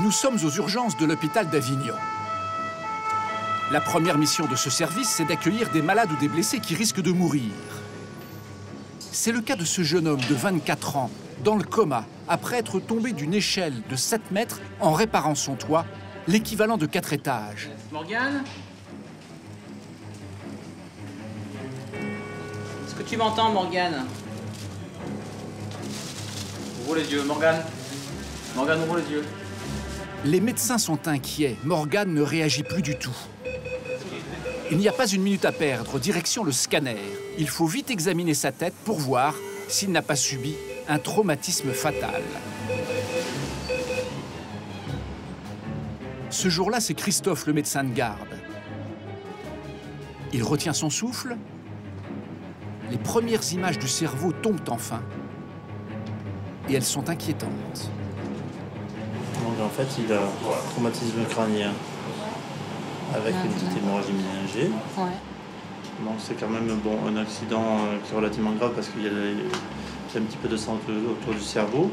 Nous sommes aux urgences de l'hôpital d'Avignon. La première mission de ce service, c'est d'accueillir des malades ou des blessés qui risquent de mourir. C'est le cas de ce jeune homme de 24 ans, dans le coma, après être tombé d'une échelle de 7 mètres en réparant son toit, l'équivalent de 4 étages. Morgane ? Est-ce que tu m'entends, Morgane ? Ouvre les yeux, Morgane. Morgane, ouvre les yeux. Les médecins sont inquiets. Morgane ne réagit plus du tout. Il n'y a pas une minute à perdre. Direction le scanner. Il faut vite examiner sa tête pour voir s'il n'a pas subi un traumatisme fatal. Ce jour-là, c'est Christophe, le médecin de garde. Il retient son souffle. Les premières images du cerveau tombent enfin. Et elles sont inquiétantes. En fait, il a un traumatisme crânien avec une petite hémorragie méningée. Ouais. Donc c'est quand même bon, un accident qui est relativement grave parce qu'il y a un petit peu de sang autour du cerveau.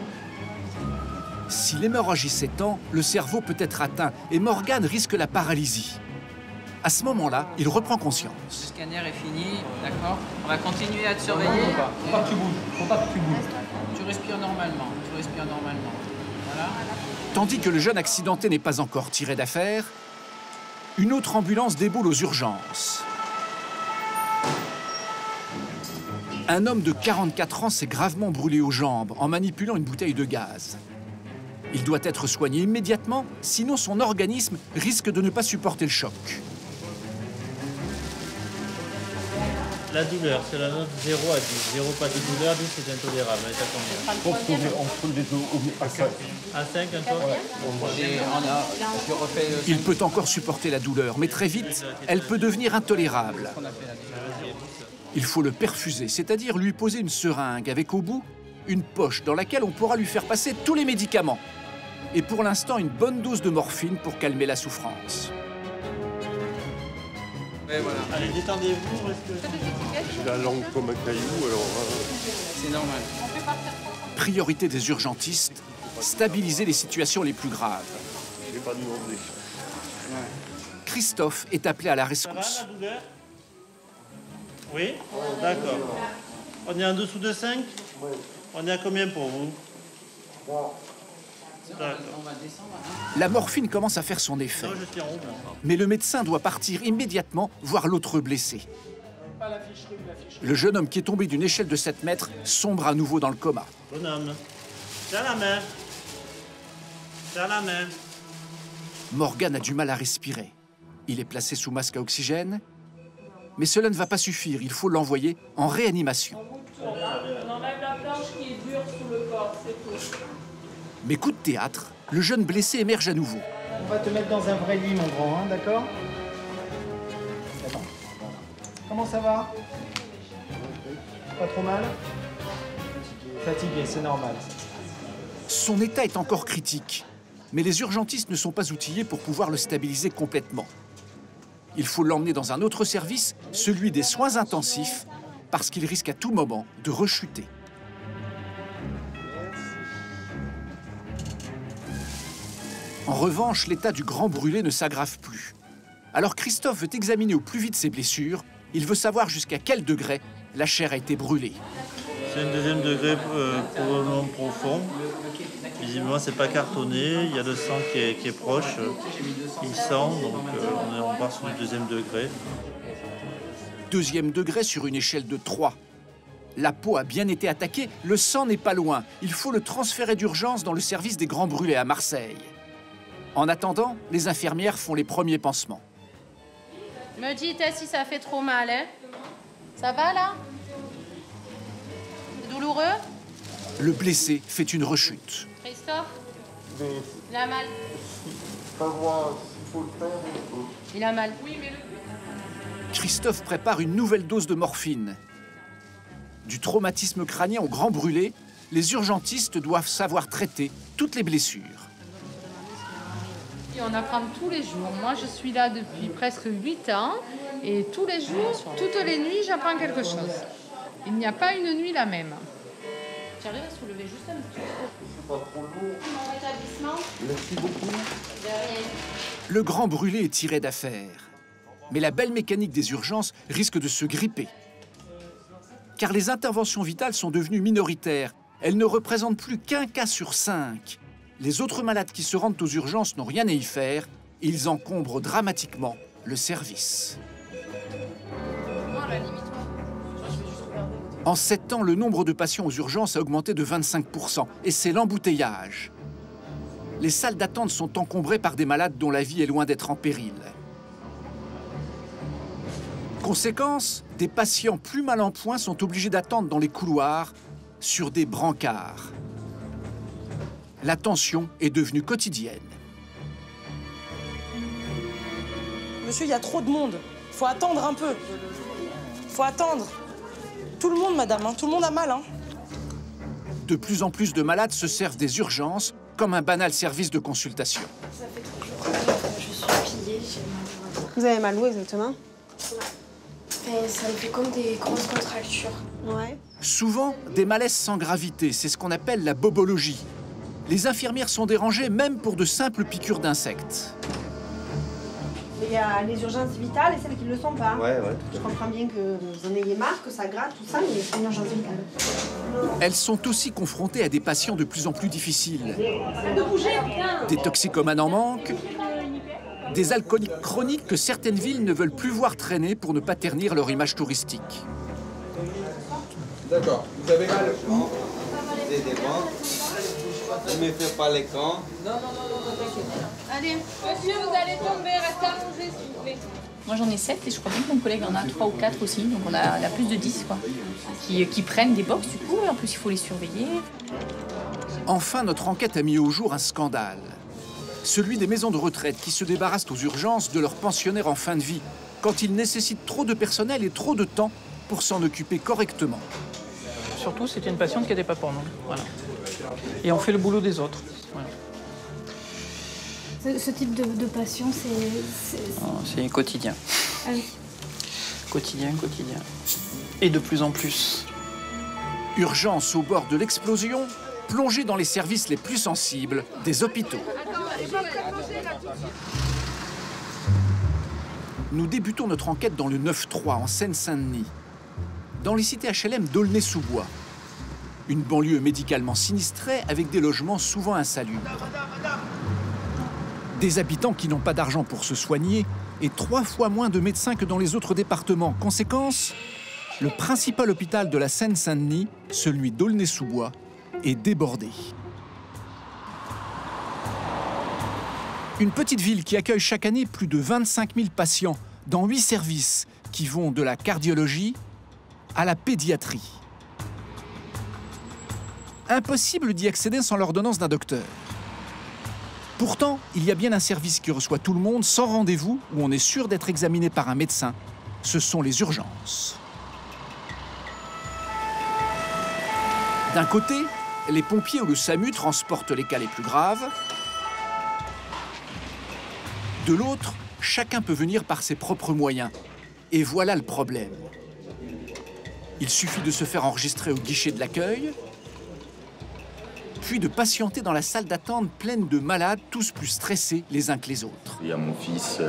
Si l'hémorragie s'étend, le cerveau peut être atteint et Morgane risque la paralysie. À ce moment-là, il reprend conscience. Le scanner est fini, d'accord. On va continuer à te surveiller. Faut pas que tu bouges, faut pas que tu bouges. Tu respires normalement, tu respires normalement. Voilà. Tandis que le jeune accidenté n'est pas encore tiré d'affaire, une autre ambulance déboule aux urgences. Un homme de 44 ans s'est gravement brûlé aux jambes en manipulant une bouteille de gaz. Il doit être soigné immédiatement, sinon son organisme risque de ne pas supporter le choc. La douleur, c'est la note 0 à 10. 0 pas de douleur, 10 c'est intolérable. Elle est à combien? On trouve des dos à 5. À 5, un peu. Il peut encore supporter la douleur, mais très vite, elle peut devenir intolérable. Il faut le perfuser, c'est-à-dire lui poser une seringue avec au bout une poche dans laquelle on pourra lui faire passer tous les médicaments. Et pour l'instant, une bonne dose de morphine pour calmer la souffrance. Voilà. Allez, détendez-vous, j'ai la langue comme un caillou, alors... C'est normal. Priorité des urgentistes, stabiliser les situations les plus graves. Je vais pas demander. Christophe est appelé à la rescousse. Ça va, la douleur ? Oui ? D'accord. On est en dessous de 5 ? Oui. On est à combien pour vous ? Bon. La morphine commence à faire son effet. Mais le médecin doit partir immédiatement voir l'autre blessé. Le jeune homme qui est tombé d'une échelle de 7 mètres sombre à nouveau dans le coma. Bonhomme. Tiens la main. Tiens la main. Morgane a du mal à respirer. Il est placé sous masque à oxygène. Mais cela ne va pas suffire. Il faut l'envoyer en réanimation. On enlève la planche qui est dure sous le corps, c'est tout. Mais coup de théâtre, le jeune blessé émerge à nouveau. On va te mettre dans un vrai lit, mon grand, hein, d'accord? Attends. Comment ça va? Pas trop mal? Fatigué, c'est normal. Son état est encore critique, mais les urgentistes ne sont pas outillés pour pouvoir le stabiliser complètement. Il faut l'emmener dans un autre service, celui des soins intensifs, parce qu'il risque à tout moment de rechuter. En revanche, l'état du grand brûlé ne s'aggrave plus. Alors Christophe veut examiner au plus vite ses blessures. Il veut savoir jusqu'à quel degré la chair a été brûlée. C'est un deuxième degré probablement profond. Visiblement, c'est pas cartonné. Il y a le sang qui est proche. Il sent, donc on part sur le deuxième degré. Deuxième degré sur une échelle de 3. La peau a bien été attaquée. Le sang n'est pas loin. Il faut le transférer d'urgence dans le service des grands brûlés à Marseille. En attendant, les infirmières font les premiers pansements. Me dites si ça fait trop mal, hein? Ça va, là? C'est douloureux? Le blessé fait une rechute. Christophe? Oui. Il a mal. Pas voir s'il faut le faire. Il a mal. Oui, mais le... Christophe prépare une nouvelle dose de morphine. Du traumatisme crânien au grand brûlé, les urgentistes doivent savoir traiter toutes les blessures. On apprend tous les jours. Moi, je suis là depuis presque 8 ans et tous les jours, toutes les nuits, j'apprends quelque chose. Il n'y a pas une nuit la même. Tu arrives à soulever juste un petit peu. C'est pas trop lourd. Bon rétablissement. Merci beaucoup. De rien. Le grand brûlé est tiré d'affaire. Mais la belle mécanique des urgences risque de se gripper. Car les interventions vitales sont devenues minoritaires. Elles ne représentent plus qu'un cas sur 5. Les autres malades qui se rendent aux urgences n'ont rien à y faire. Ils encombrent dramatiquement le service. Non, la limite. En 7 ans, le nombre de patients aux urgences a augmenté de 25%, et c'est l'embouteillage. Les salles d'attente sont encombrées par des malades dont la vie est loin d'être en péril. Conséquence, des patients plus mal en point sont obligés d'attendre dans les couloirs, sur des brancards. La tension est devenue quotidienne. Monsieur, il y a trop de monde. Faut attendre un peu. Faut attendre. Tout le monde, madame, hein. Tout le monde a mal. Hein. De plus en plus de malades se servent des urgences comme un banal service de consultation. Ça fait 3 jours que je suis pillée, j'ai mal. Vous avez mal où exactement? Ouais. Ça me fait comme des grosses contractures. Ouais. Souvent, des malaises sans gravité, c'est ce qu'on appelle la bobologie. Les infirmières sont dérangées même pour de simples piqûres d'insectes. Il y a les urgences vitales et celles qui ne le sont pas. Ouais, je comprends bien que vous en ayez marre, que ça gratte, tout ça, mais c'est une urgence vitale. Elles sont aussi confrontées à des patients de plus en plus difficiles. Des toxicomanes en manque, des alcooliques chroniques que certaines villes ne veulent plus voir traîner pour ne pas ternir leur image touristique. D'accord, vous avez mal au ne me fais pas les camps. Non, t'inquiète. Allez, monsieur, vous allez tomber, restez allongé, s'il vous plaît. Moi, j'en ai 7 et je crois bien que mon collègue en a 3 ou 4 aussi. Donc, on a plus de 10, quoi. Qui prennent des box, du coup. En plus, il faut les surveiller. Enfin, notre enquête a mis au jour un scandale. Celui des maisons de retraite qui se débarrassent aux urgences de leurs pensionnaires en fin de vie, quand ils nécessitent trop de personnel et trop de temps pour s'en occuper correctement. Surtout, c'était une patiente qui n'était pas pour nous. Voilà. Et on fait le boulot des autres. Voilà. Ce type de passion, c'est... C'est quotidien. Ah oui. Quotidien. Et de plus en plus. Urgence au bord de l'explosion, plongée dans les services les plus sensibles des hôpitaux. Nous débutons notre enquête dans le 9-3, en Seine-Saint-Denis. Dans les cités HLM d'Aulnay-sous-Bois. Une banlieue médicalement sinistrée avec des logements souvent insalubres. Des habitants qui n'ont pas d'argent pour se soigner et 3 fois moins de médecins que dans les autres départements. Conséquence, le principal hôpital de la Seine-Saint-Denis, celui d'Aulnay-sous-Bois, est débordé. Une petite ville qui accueille chaque année plus de 25 000 patients dans 8 services qui vont de la cardiologie à la pédiatrie. Impossible d'y accéder sans l'ordonnance d'un docteur. Pourtant, il y a bien un service qui reçoit tout le monde sans rendez-vous, où on est sûr d'être examiné par un médecin. Ce sont les urgences. D'un côté, les pompiers ou le SAMU transportent les cas les plus graves. De l'autre, chacun peut venir par ses propres moyens. Et voilà le problème. Il suffit de se faire enregistrer au guichet de l'accueil, puis de patienter dans la salle d'attente pleine de malades, tous plus stressés les uns que les autres. Il y a mon fils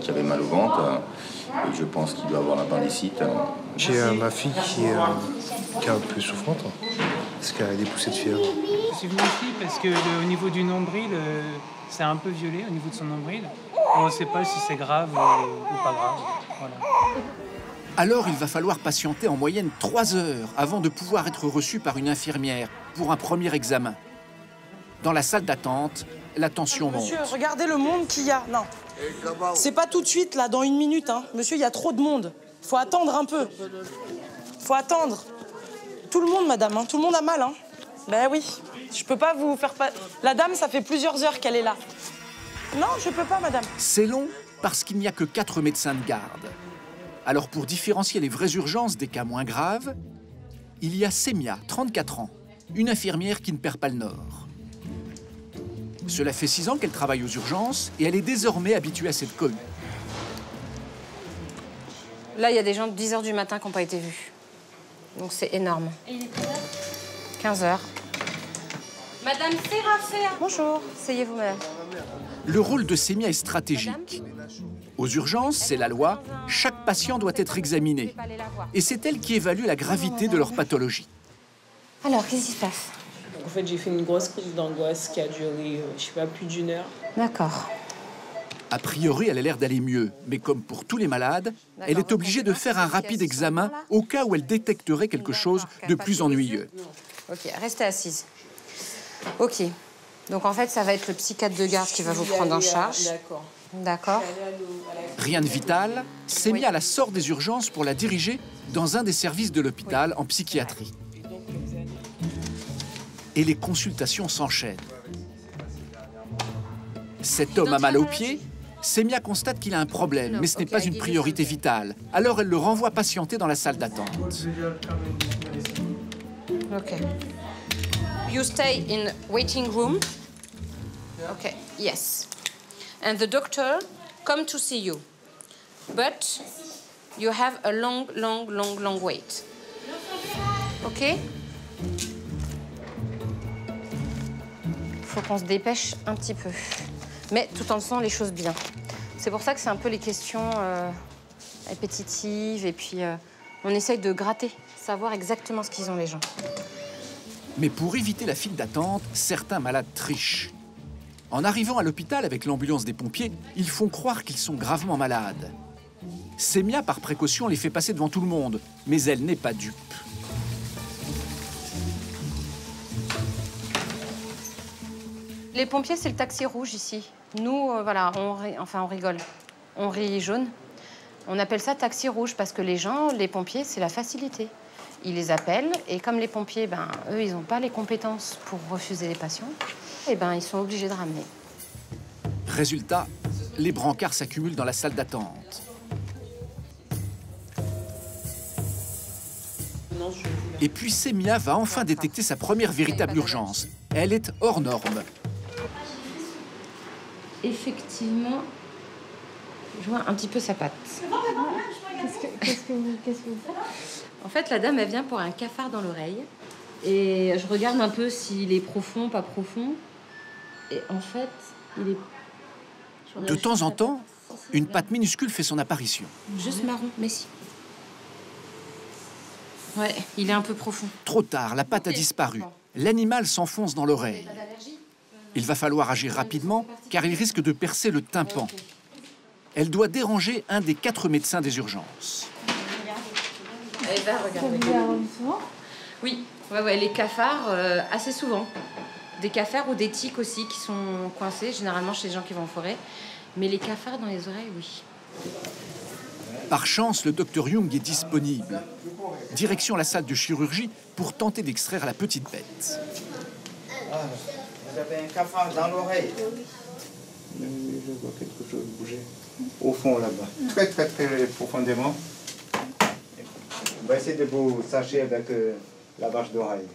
qui avait mal au ventre, et je pense qu'il doit avoir l'appendicite. J'ai ma fille qui est un peu souffrante, parce qu'elle a des poussées de fièvre. Je suis venu ici parce que au niveau du nombril, c'est un peu violé au niveau de son nombril. On ne sait pas si c'est grave ou pas grave. Voilà. Alors, il va falloir patienter en moyenne 3 heures avant de pouvoir être reçu par une infirmière pour un premier examen. Dans la salle d'attente, la tension monte. Monsieur, regardez le monde qu'il y a. Non, c'est pas tout de suite, là, dans 1 minute. Hein. Monsieur, il y a trop de monde. Faut attendre un peu. Faut attendre. Tout le monde, madame. Hein. Tout le monde a mal. Hein. Ben oui, je peux pas vous faire... La dame, ça fait plusieurs heures qu'elle est là. Non, je peux pas, madame. C'est long parce qu'il n'y a que 4 médecins de garde. Alors, pour différencier les vraies urgences des cas moins graves, il y a Sémia, 34 ans, une infirmière qui ne perd pas le nord. Cela fait 6 ans qu'elle travaille aux urgences et elle est désormais habituée à cette cohue. Là, il y a des gens de 10 h du matin qui n'ont pas été vus. Donc, c'est énorme. 15h. 15h. Madame Sérafin. Bonjour, asseyez-vous, madame. Le rôle de Sémia est stratégique. Aux urgences, c'est la loi, chaque patient doit être examiné. Et c'est elle qui évalue la gravité de leur pathologie. Alors, qu'est-ce qui se passe? En fait, j'ai fait une grosse crise d'angoisse qui a duré, je sais pas, plus d'une heure. D'accord. A priori, elle a l'air d'aller mieux. Mais comme pour tous les malades, elle est obligée de faire un rapide examen au cas où elle détecterait quelque chose de plus ennuyeux. OK, restez assise. OK. Donc, en fait, ça va être le psychiatre de garde qui va vous prendre en charge. D'accord. D'accord. Rien de vital, Sémia la sort des urgences pour la diriger dans un des services de l'hôpital en psychiatrie. Et les consultations s'enchaînent. Cet homme a mal aux pieds. Sémia constate qu'il a un problème, mais ce n'est pas une priorité vitale. Alors, elle le renvoie patienter dans la salle d'attente. OK. You stay in waiting room. OK, yes. And the doctor come to see you. But you have a long wait. OK? Faut qu'on se dépêche un petit peu. Mais tout en faisant les choses bien. C'est pour ça que c'est un peu les questions répétitives. Et puis, on essaye de gratter, savoir exactement ce qu'ils ont, les gens. Mais pour éviter la file d'attente, certains malades trichent. En arrivant à l'hôpital avec l'ambulance des pompiers, ils font croire qu'ils sont gravement malades. Sémia, par précaution, les fait passer devant tout le monde. Mais elle n'est pas dupe. Les pompiers, c'est le taxi rouge ici. Nous, voilà, on rigole. On rit jaune. On appelle ça taxi rouge parce que les gens, les pompiers, c'est la facilité. Ils les appellent et comme les pompiers, ben, eux, ils n'ont pas les compétences pour refuser les patients, et ben, ils sont obligés de ramener. Résultat, les brancards s'accumulent dans la salle d'attente. Et puis Sémia va enfin détecter sa première véritable urgence. Elle est hors norme. Effectivement, je vois un petit peu sa patte. Qu'est-ce que vous faites? En fait, la dame, elle vient pour un cafard dans l'oreille. Et je regarde un peu s'il est profond, pas profond. Et en fait, il est... De temps en temps, une patte minuscule fait son apparition. Juste marron, mais si. Ouais, il est un peu profond. Trop tard, la patte a disparu. L'animal s'enfonce dans l'oreille. Il va falloir agir rapidement, car il risque de percer le tympan. Elle doit déranger un des 4 médecins des urgences. Elle va regarder. Oui, ouais, les cafards, assez souvent. Des cafards ou des tiques aussi, qui sont coincés, généralement chez les gens qui vont en forêt. Mais les cafards dans les oreilles, oui. Par chance, le docteur Young est disponible. Direction la salle de chirurgie pour tenter d'extraire la petite bête. Ah. J'avais un cafard dans l'oreille. Je vois quelque chose bouger au fond là-bas, très profondément. On va essayer de vous sacher avec la bâche d'oreille.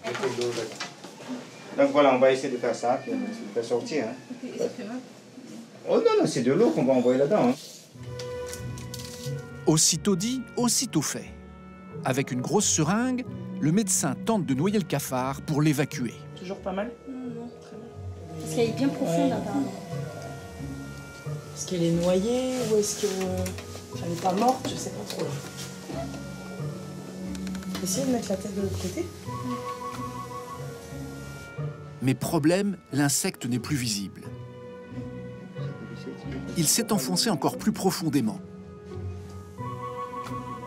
Donc voilà, on va essayer de faire ça, puis on va sortir. Hein. Oh non, c'est de l'eau qu'on va envoyer là-dedans. Hein. Aussitôt dit, aussitôt fait. Avec une grosse seringue, le médecin tente de noyer le cafard pour l'évacuer. Toujours pas mal? Parce qu'elle est bien profonde, apparemment. Est-ce qu'elle est noyée ou est-ce qu'elle n'est pas morte? Je sais pas trop. Essayez de mettre la tête de l'autre côté. Mais problème, l'insecte n'est plus visible. Il s'est enfoncé encore plus profondément.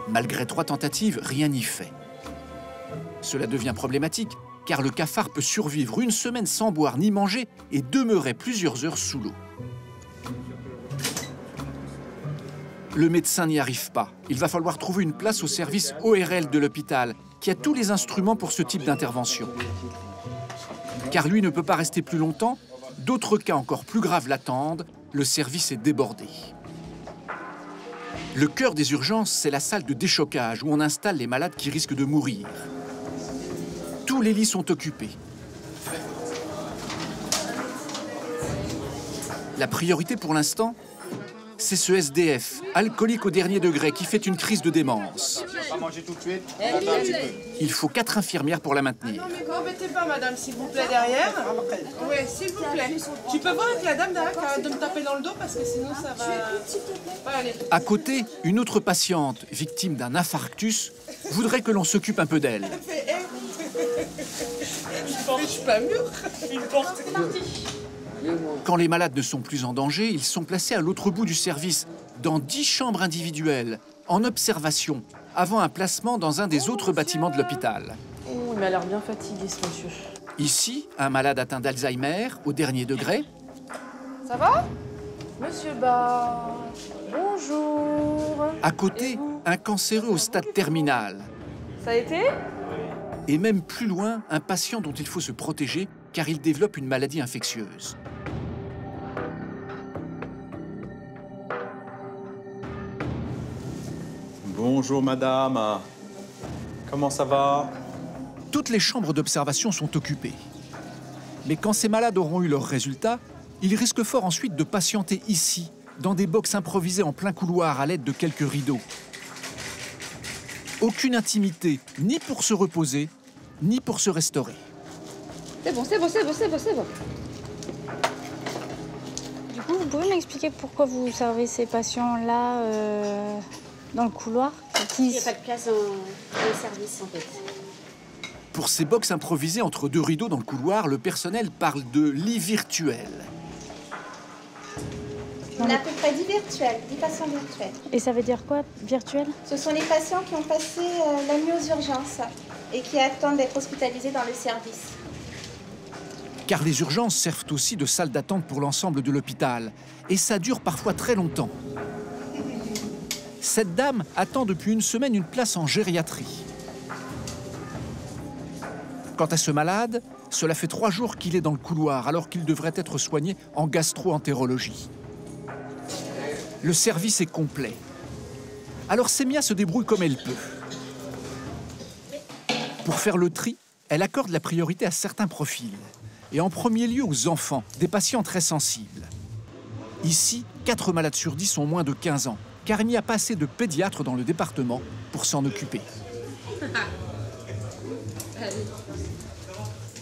Malgré 3 tentatives, rien n'y fait. Cela devient problématique, car le cafard peut survivre 1 semaine sans boire ni manger et demeurer plusieurs heures sous l'eau. Le médecin n'y arrive pas. Il va falloir trouver une place au service ORL de l'hôpital, qui a tous les instruments pour ce type d'intervention. Car lui ne peut pas rester plus longtemps, d'autres cas encore plus graves l'attendent, le service est débordé. Le cœur des urgences, c'est la salle de déchocage où on installe les malades qui risquent de mourir. Tous les lits sont occupés. La priorité pour l'instant, c'est ce SDF, alcoolique au dernier degré, qui fait une crise de démence. Il faut 4 infirmières pour la maintenir. m'embêtez pas, madame, s'il vous plaît, derrière. Oui, s'il vous plaît. Tu peux voir avec la dame derrière qui arrête de me taper dans le dos parce que sinon ça va pas aller. À côté, une autre patiente, victime d'un infarctus, voudrait que l'on s'occupe un peu d'elle. Je suis pas mûre. Une porte. Quand les malades ne sont plus en danger, ils sont placés à l'autre bout du service, dans 10 chambres individuelles, en observation, avant un placement dans un des autres bâtiments de l'hôpital. Oh, il m'a l'air bien fatigué, ce monsieur. Ici, un malade atteint d'Alzheimer, au dernier degré. Ça va? Monsieur Bas, bonjour. À côté, un cancéreux au stade terminal. Ça a été? Et même plus loin, un patient dont il faut se protéger, car il développe une maladie infectieuse. Bonjour madame, comment ça va? Toutes les chambres d'observation sont occupées. Mais quand ces malades auront eu leurs résultats, ils risquent fort ensuite de patienter ici, dans des boxes improvisées en plein couloir à l'aide de quelques rideaux. Aucune intimité, ni pour se reposer, ni pour se restaurer. C'est bon, c'est bon, c'est bon, c'est bon, c'est bon. Du coup, vous pouvez m'expliquer pourquoi vous servez ces patients-là dans le couloir? Il n'y a pas de place dans le service, en fait. Pour ces boxes improvisées entre deux rideaux dans le couloir, le personnel parle de lit virtuel. On a à peu près 10 virtuels, 10 patients virtuels. Et ça veut dire quoi, virtuel? Ce sont les patients qui ont passé la nuit aux urgences et qui attendent d'être hospitalisés dans le service. Car les urgences servent aussi de salle d'attente pour l'ensemble de l'hôpital. Et ça dure parfois très longtemps. Cette dame attend depuis une semaine une place en gériatrie. Quant à ce malade, cela fait 3 jours qu'il est dans le couloir, alors qu'il devrait être soigné en gastro-entérologie. Le service est complet. Alors Sémia se débrouille comme elle peut. Pour faire le tri, elle accorde la priorité à certains profils. Et en premier lieu aux enfants, des patients très sensibles. Ici, 4 malades sur 10 ont moins de 15 ans, car il n'y a pas assez de pédiatres dans le département pour s'en occuper.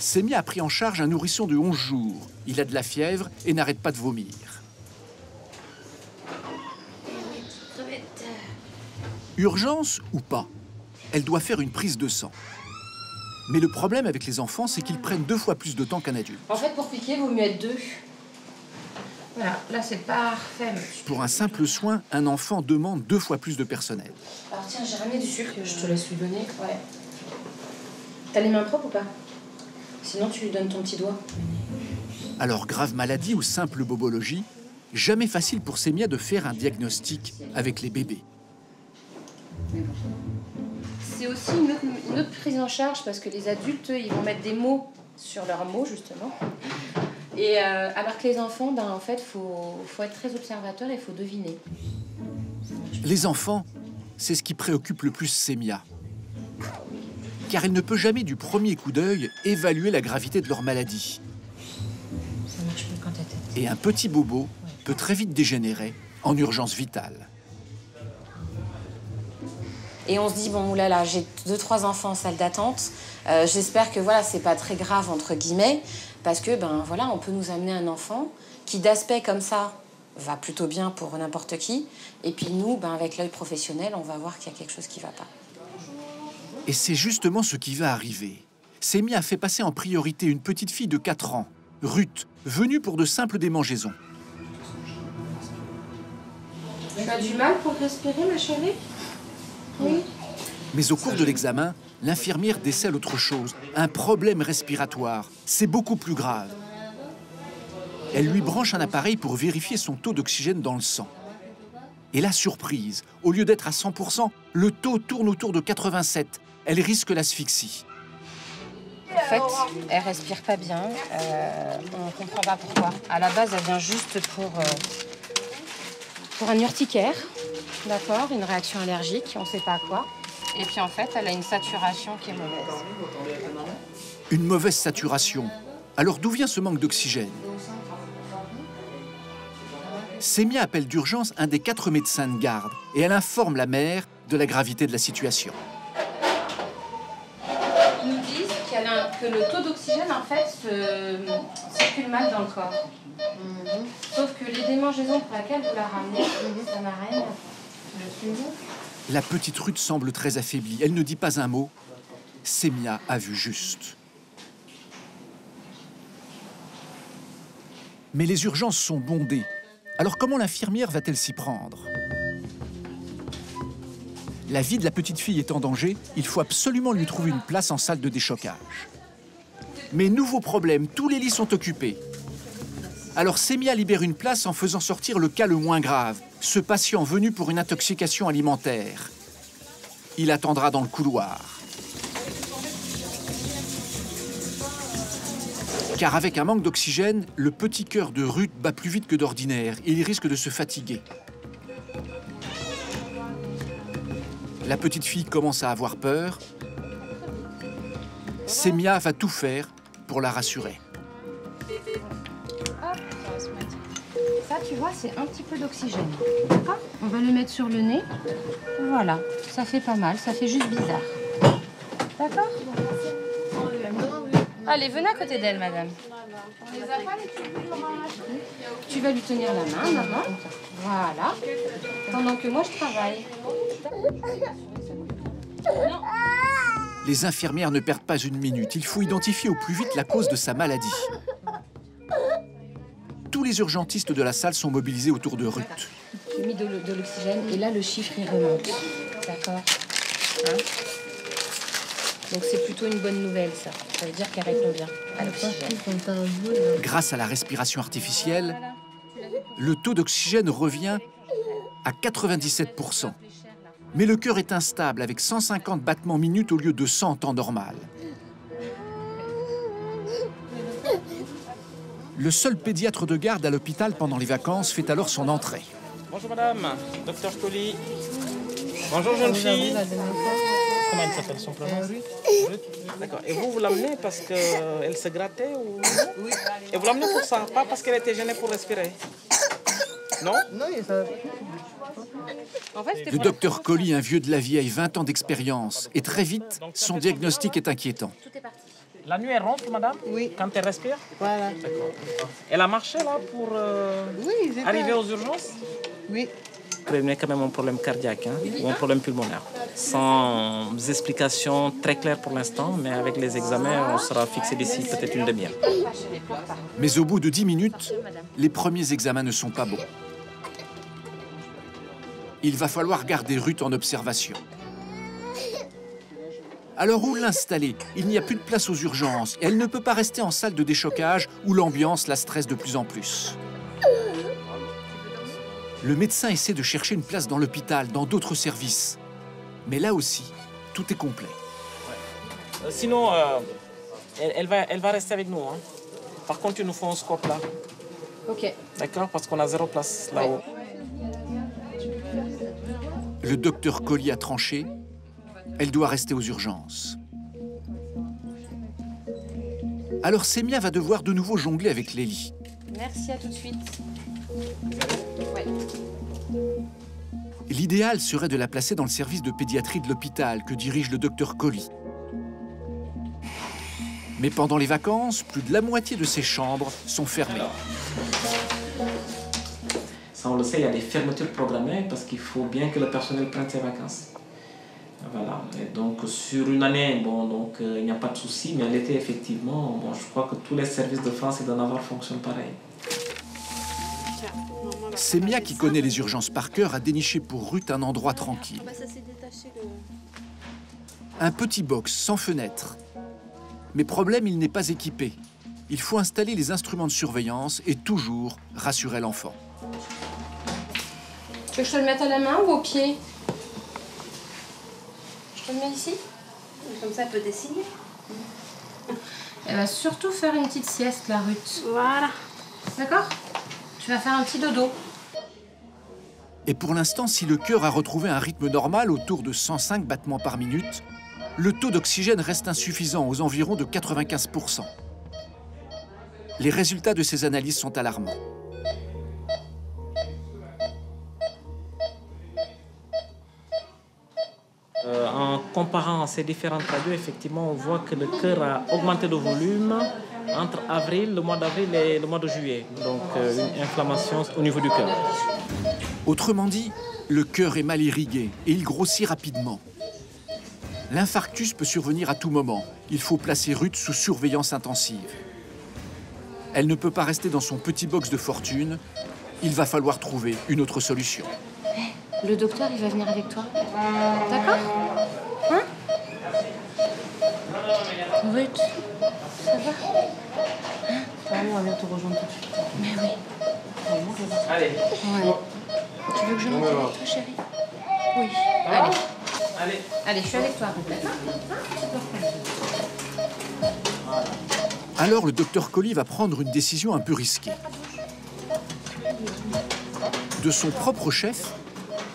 Sémia a pris en charge un nourrisson de 11 jours. Il a de la fièvre et n'arrête pas de vomir. Urgence ou pas, elle doit faire une prise de sang. Mais le problème avec les enfants, c'est qu'ils prennent 2 fois plus de temps qu'un adulte. En fait, pour piquer, il vaut mieux être 2. Voilà, là, c'est parfait. Pour un simple soin, un enfant demande 2 fois plus de personnel. Alors tiens, j'ai ramené du sucre, je te laisse lui donner. Ouais. T'as les mains propres ou pas? Sinon, tu lui donnes ton petit doigt. Alors, grave maladie ou simple bobologie, jamais facile pour Sémia de faire un diagnostic avec les bébés. C'est aussi une autre prise en charge parce que les adultes, ils vont mettre des mots sur leurs mots, justement. Et alors que les enfants, ben, en fait, faut être très observateur et il faut deviner. Les enfants, c'est ce qui préoccupe le plus Sémia. Car elle ne peut jamais, du premier coup d'œil, évaluer la gravité de leur maladie. Ça marche plus quand t'as tête. Et un petit bobo peut très vite dégénérer en urgence vitale. Et on se dit, bon, oulala, j'ai 2-3 enfants en salle d'attente. J'espère que, voilà, c'est pas très grave, entre guillemets, parce que, ben, voilà, on peut nous amener un enfant qui, d'aspect comme ça, va plutôt bien pour n'importe qui. Et puis nous, ben, avec l'œil professionnel, on va voir qu'il y a quelque chose qui va pas. Et c'est justement ce qui va arriver. Sémia a fait passer en priorité une petite fille de 4 ans, Ruth, venue pour de simples démangeaisons. Tu as du mal pour respirer, ma chérie? Oui. Mais au cours de l'examen, l'infirmière décèle autre chose, un problème respiratoire. C'est beaucoup plus grave. Elle lui branche un appareil pour vérifier son taux d'oxygène dans le sang. Et la surprise, au lieu d'être à 100%, le taux tourne autour de 87. Elle risque l'asphyxie. En fait, elle respire pas bien. On comprend pas pourquoi. À la base, elle vient juste pour un urticaire. D'accord, une réaction allergique, on ne sait pas à quoi. Et puis en fait, elle a une saturation qui est mauvaise. Une mauvaise saturation. Alors d'où vient ce manque d'oxygène? Sémia appelle d'urgence un des 4 médecins de garde et elle informe la mère de la gravité de la situation. Ils nous disent qu'elle a, que le taux d'oxygène, en fait, circule mal dans le corps. Mm-hmm. Sauf que les démangeaisons pour lesquelles vous la ramenez, ça n'a rien. La petite Ruth semble très affaiblie. Elle ne dit pas un mot. Sémia a vu juste. Mais les urgences sont bondées. Alors comment l'infirmière va-t-elle s'y prendre? La vie de la petite fille est en danger, il faut absolument lui trouver une place en salle de déchocage. Mais nouveau problème, tous les lits sont occupés. Alors Sémia libère une place en faisant sortir le cas le moins grave, ce patient venu pour une intoxication alimentaire. Il attendra dans le couloir. Car avec un manque d'oxygène, le petit cœur de Ruth bat plus vite que d'ordinaire et il risque de se fatiguer. La petite fille commence à avoir peur. Sémia va tout faire pour la rassurer. Ça, tu vois, c'est un petit peu d'oxygène. D'accord? On va le mettre sur le nez. Voilà, ça fait pas mal, ça fait juste bizarre. D'accord? Allez, venez à côté d'elle, madame. Tu vas lui tenir la main, maman. Voilà. Pendant que moi, je travaille. Les infirmières ne perdent pas une minute. Il faut identifier au plus vite la cause de sa maladie. Tous les urgentistes de la salle sont mobilisés autour de Ruth. J'ai mis de l'oxygène et là, le chiffre, il remonte. D'accord. Hein? Donc c'est plutôt une bonne nouvelle, ça. Ça veut dire qu'elle répond bien à l'oxygène. Grâce à la respiration artificielle, le taux d'oxygène revient à 97%. Mais le cœur est instable, avec 150 battements minutes au lieu de 100 en temps normal. Le seul pédiatre de garde à l'hôpital pendant les vacances fait alors son entrée. Bonjour madame, docteur Colli. Bonjour jeune fille. Comment elle s'appelle son prénom? D'accord. Et vous, vous l'amenez parce qu'elle se grattait ou... Oui. Et vous l'amenez pour ça, pas parce qu'elle était gênée pour respirer? Non? Non, ça... Le docteur Colli, un vieux de la vieille, 20 ans d'expérience, et très vite, son diagnostic est inquiétant. La nuit, elle rentre, madame? Oui. Quand elle respire? Voilà. Elle a marché, là, pour oui, arriver aux urgences? Oui. Prévenir quand même un problème cardiaque, hein, ou un problème pulmonaire. Sans explications très claires pour l'instant, mais avec les examens, on sera fixé d'ici peut-être une demi-heure. Mais au bout de 10 minutes, les premiers examens ne sont pas bons. Il va falloir garder Ruth en observation. Alors où l'installer? Il n'y a plus de place aux urgences. Elle ne peut pas rester en salle de déchocage où l'ambiance la stresse de plus en plus. Le médecin essaie de chercher une place dans l'hôpital, dans d'autres services. Mais là aussi, tout est complet. Ouais. Sinon, elle va rester avec nous. Hein. Par contre, il nous faut un scope là. OK. D'accord, parce qu'on a zéro place là-haut. Ouais. Le docteur Colli a tranché. Elle doit rester aux urgences. Alors Sémia va devoir de nouveau jongler avec les lits. Merci, à tout de suite. Ouais. L'idéal serait de la placer dans le service de pédiatrie de l'hôpital que dirige le docteur Colli. Mais pendant les vacances, plus de la moitié de ces chambres sont fermées. Ça, on le sait, il y a des fermetures programmées parce qu'il faut bien que le personnel prenne ses vacances. Voilà. Et donc, sur une année, bon, donc, il n'y a pas de souci, mais à l'été, effectivement, bon, je crois que tous les services de France et de Navarre fonctionnent pareil. Sémia, qui connaît les urgences par cœur, a déniché pour Ruth un endroit tranquille. Un petit box sans fenêtre. Mais problème, il n'est pas équipé. Il faut installer les instruments de surveillance et toujours rassurer l'enfant. Tu veux que je te le mette à la main ou au pied? Je te le mets ici? Comme ça, elle peut dessiner. Elle va surtout faire une petite sieste, la Ruth. Voilà. D'accord? Tu vas faire un petit dodo. Et pour l'instant, si le cœur a retrouvé un rythme normal autour de 105 battements par minute, le taux d'oxygène reste insuffisant, aux environs de 95%. Les résultats de ces analyses sont alarmants. En comparant ces différentes radios, effectivement, on voit que le cœur a augmenté de volume entre le mois d'avril et le mois de juillet. Donc une inflammation au niveau du cœur. Autrement dit, le cœur est mal irrigué et il grossit rapidement. L'infarctus peut survenir à tout moment. Il faut placer Ruth sous surveillance intensive. Elle ne peut pas rester dans son petit box de fortune. Il va falloir trouver une autre solution. Le docteur, il va venir avec toi. D'accord? Hein? Ruth, ça va? Hein? On va bientôt rejoindre tout de suite. Mais oui. Vraiment, je vais. Allez. Ouais. Tu veux que je monte avec toi, chérie? Oui. Ah. Allez. Allez. Allez, je suis avec toi, Ruth. Alors, le docteur Colli va prendre une décision un peu risquée. De son propre chef,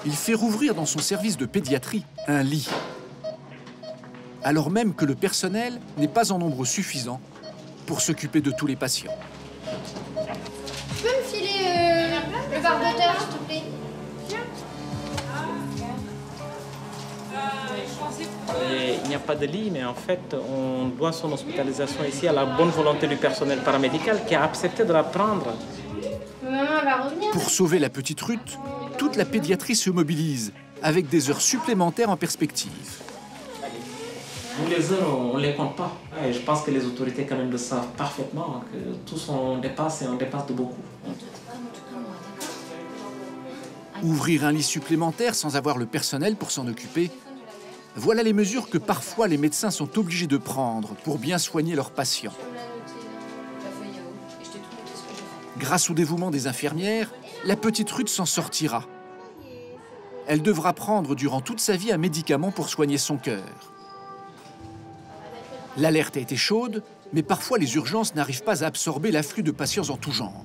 il fait rouvrir dans son service de pédiatrie un lit. Alors même que le personnel n'est pas en nombre suffisant pour s'occuper de tous les patients. Tu peux me filer le barboteur, s'il te plaît? Il n'y a pas de lit, mais en fait, on doit son hospitalisation ici à la bonne volonté du personnel paramédical qui a accepté de la prendre. Maman va revenir. Pour sauver la petite Ruth, toute la pédiatrie se mobilise, avec des heures supplémentaires en perspective. Pour les heures, on ne les compte pas. Et je pense que les autorités quand même le savent parfaitement, que tous on dépasse et on dépasse de beaucoup. Ouvrir un lit supplémentaire sans avoir le personnel pour s'en occuper, voilà les mesures que parfois les médecins sont obligés de prendre pour bien soigner leurs patients. Grâce au dévouement des infirmières, la petite Ruth s'en sortira. Elle devra prendre durant toute sa vie un médicament pour soigner son cœur. L'alerte a été chaude, mais parfois les urgences n'arrivent pas à absorber l'afflux de patients en tout genre.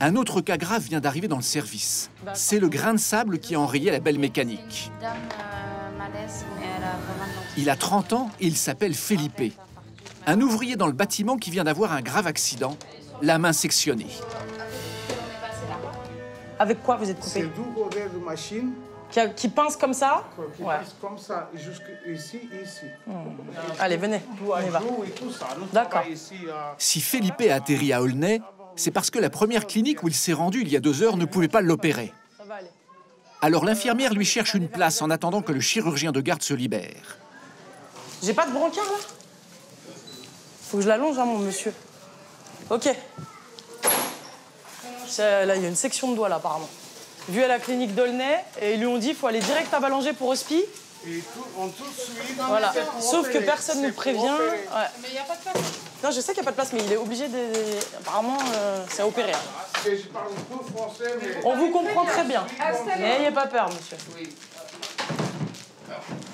Un autre cas grave vient d'arriver dans le service. C'est le grain de sable qui a enrayé la belle mécanique. Il a 30 ans et il s'appelle Felipe. Un ouvrier dans le bâtiment qui vient d'avoir un grave accident, la main sectionnée. Avec quoi vous êtes coupé? C'est deux rodelles de machine. Qui pense comme ça? Qui pense comme ça, jusqu'ici, ici. Allez, venez, on y va. D'accord. Si Felipe a atterri à Aulnay, c'est parce que la première clinique où il s'est rendu il y a 2 heures ne pouvait pas l'opérer. Alors l'infirmière lui cherche une place en attendant que le chirurgien de garde se libère. J'ai pas de brancard, là? Faut que je l'allonge, hein, mon monsieur. OK. Là, il y a une section de doigts, là, apparemment. Vu à la clinique d'Aulnay, et ils lui ont dit qu'il faut aller direct à Ballanger pour hospi. Voilà. Sauf que personne ne prévient. Ouais. Mais il n'y a pas de place. Non, je sais qu'il n'y a pas de place, mais il est obligé de... Apparemment, c'est à opérer. Hein. Et je parle peu français, mais... On vous comprend très bien. N'ayez pas peur, monsieur. Oui.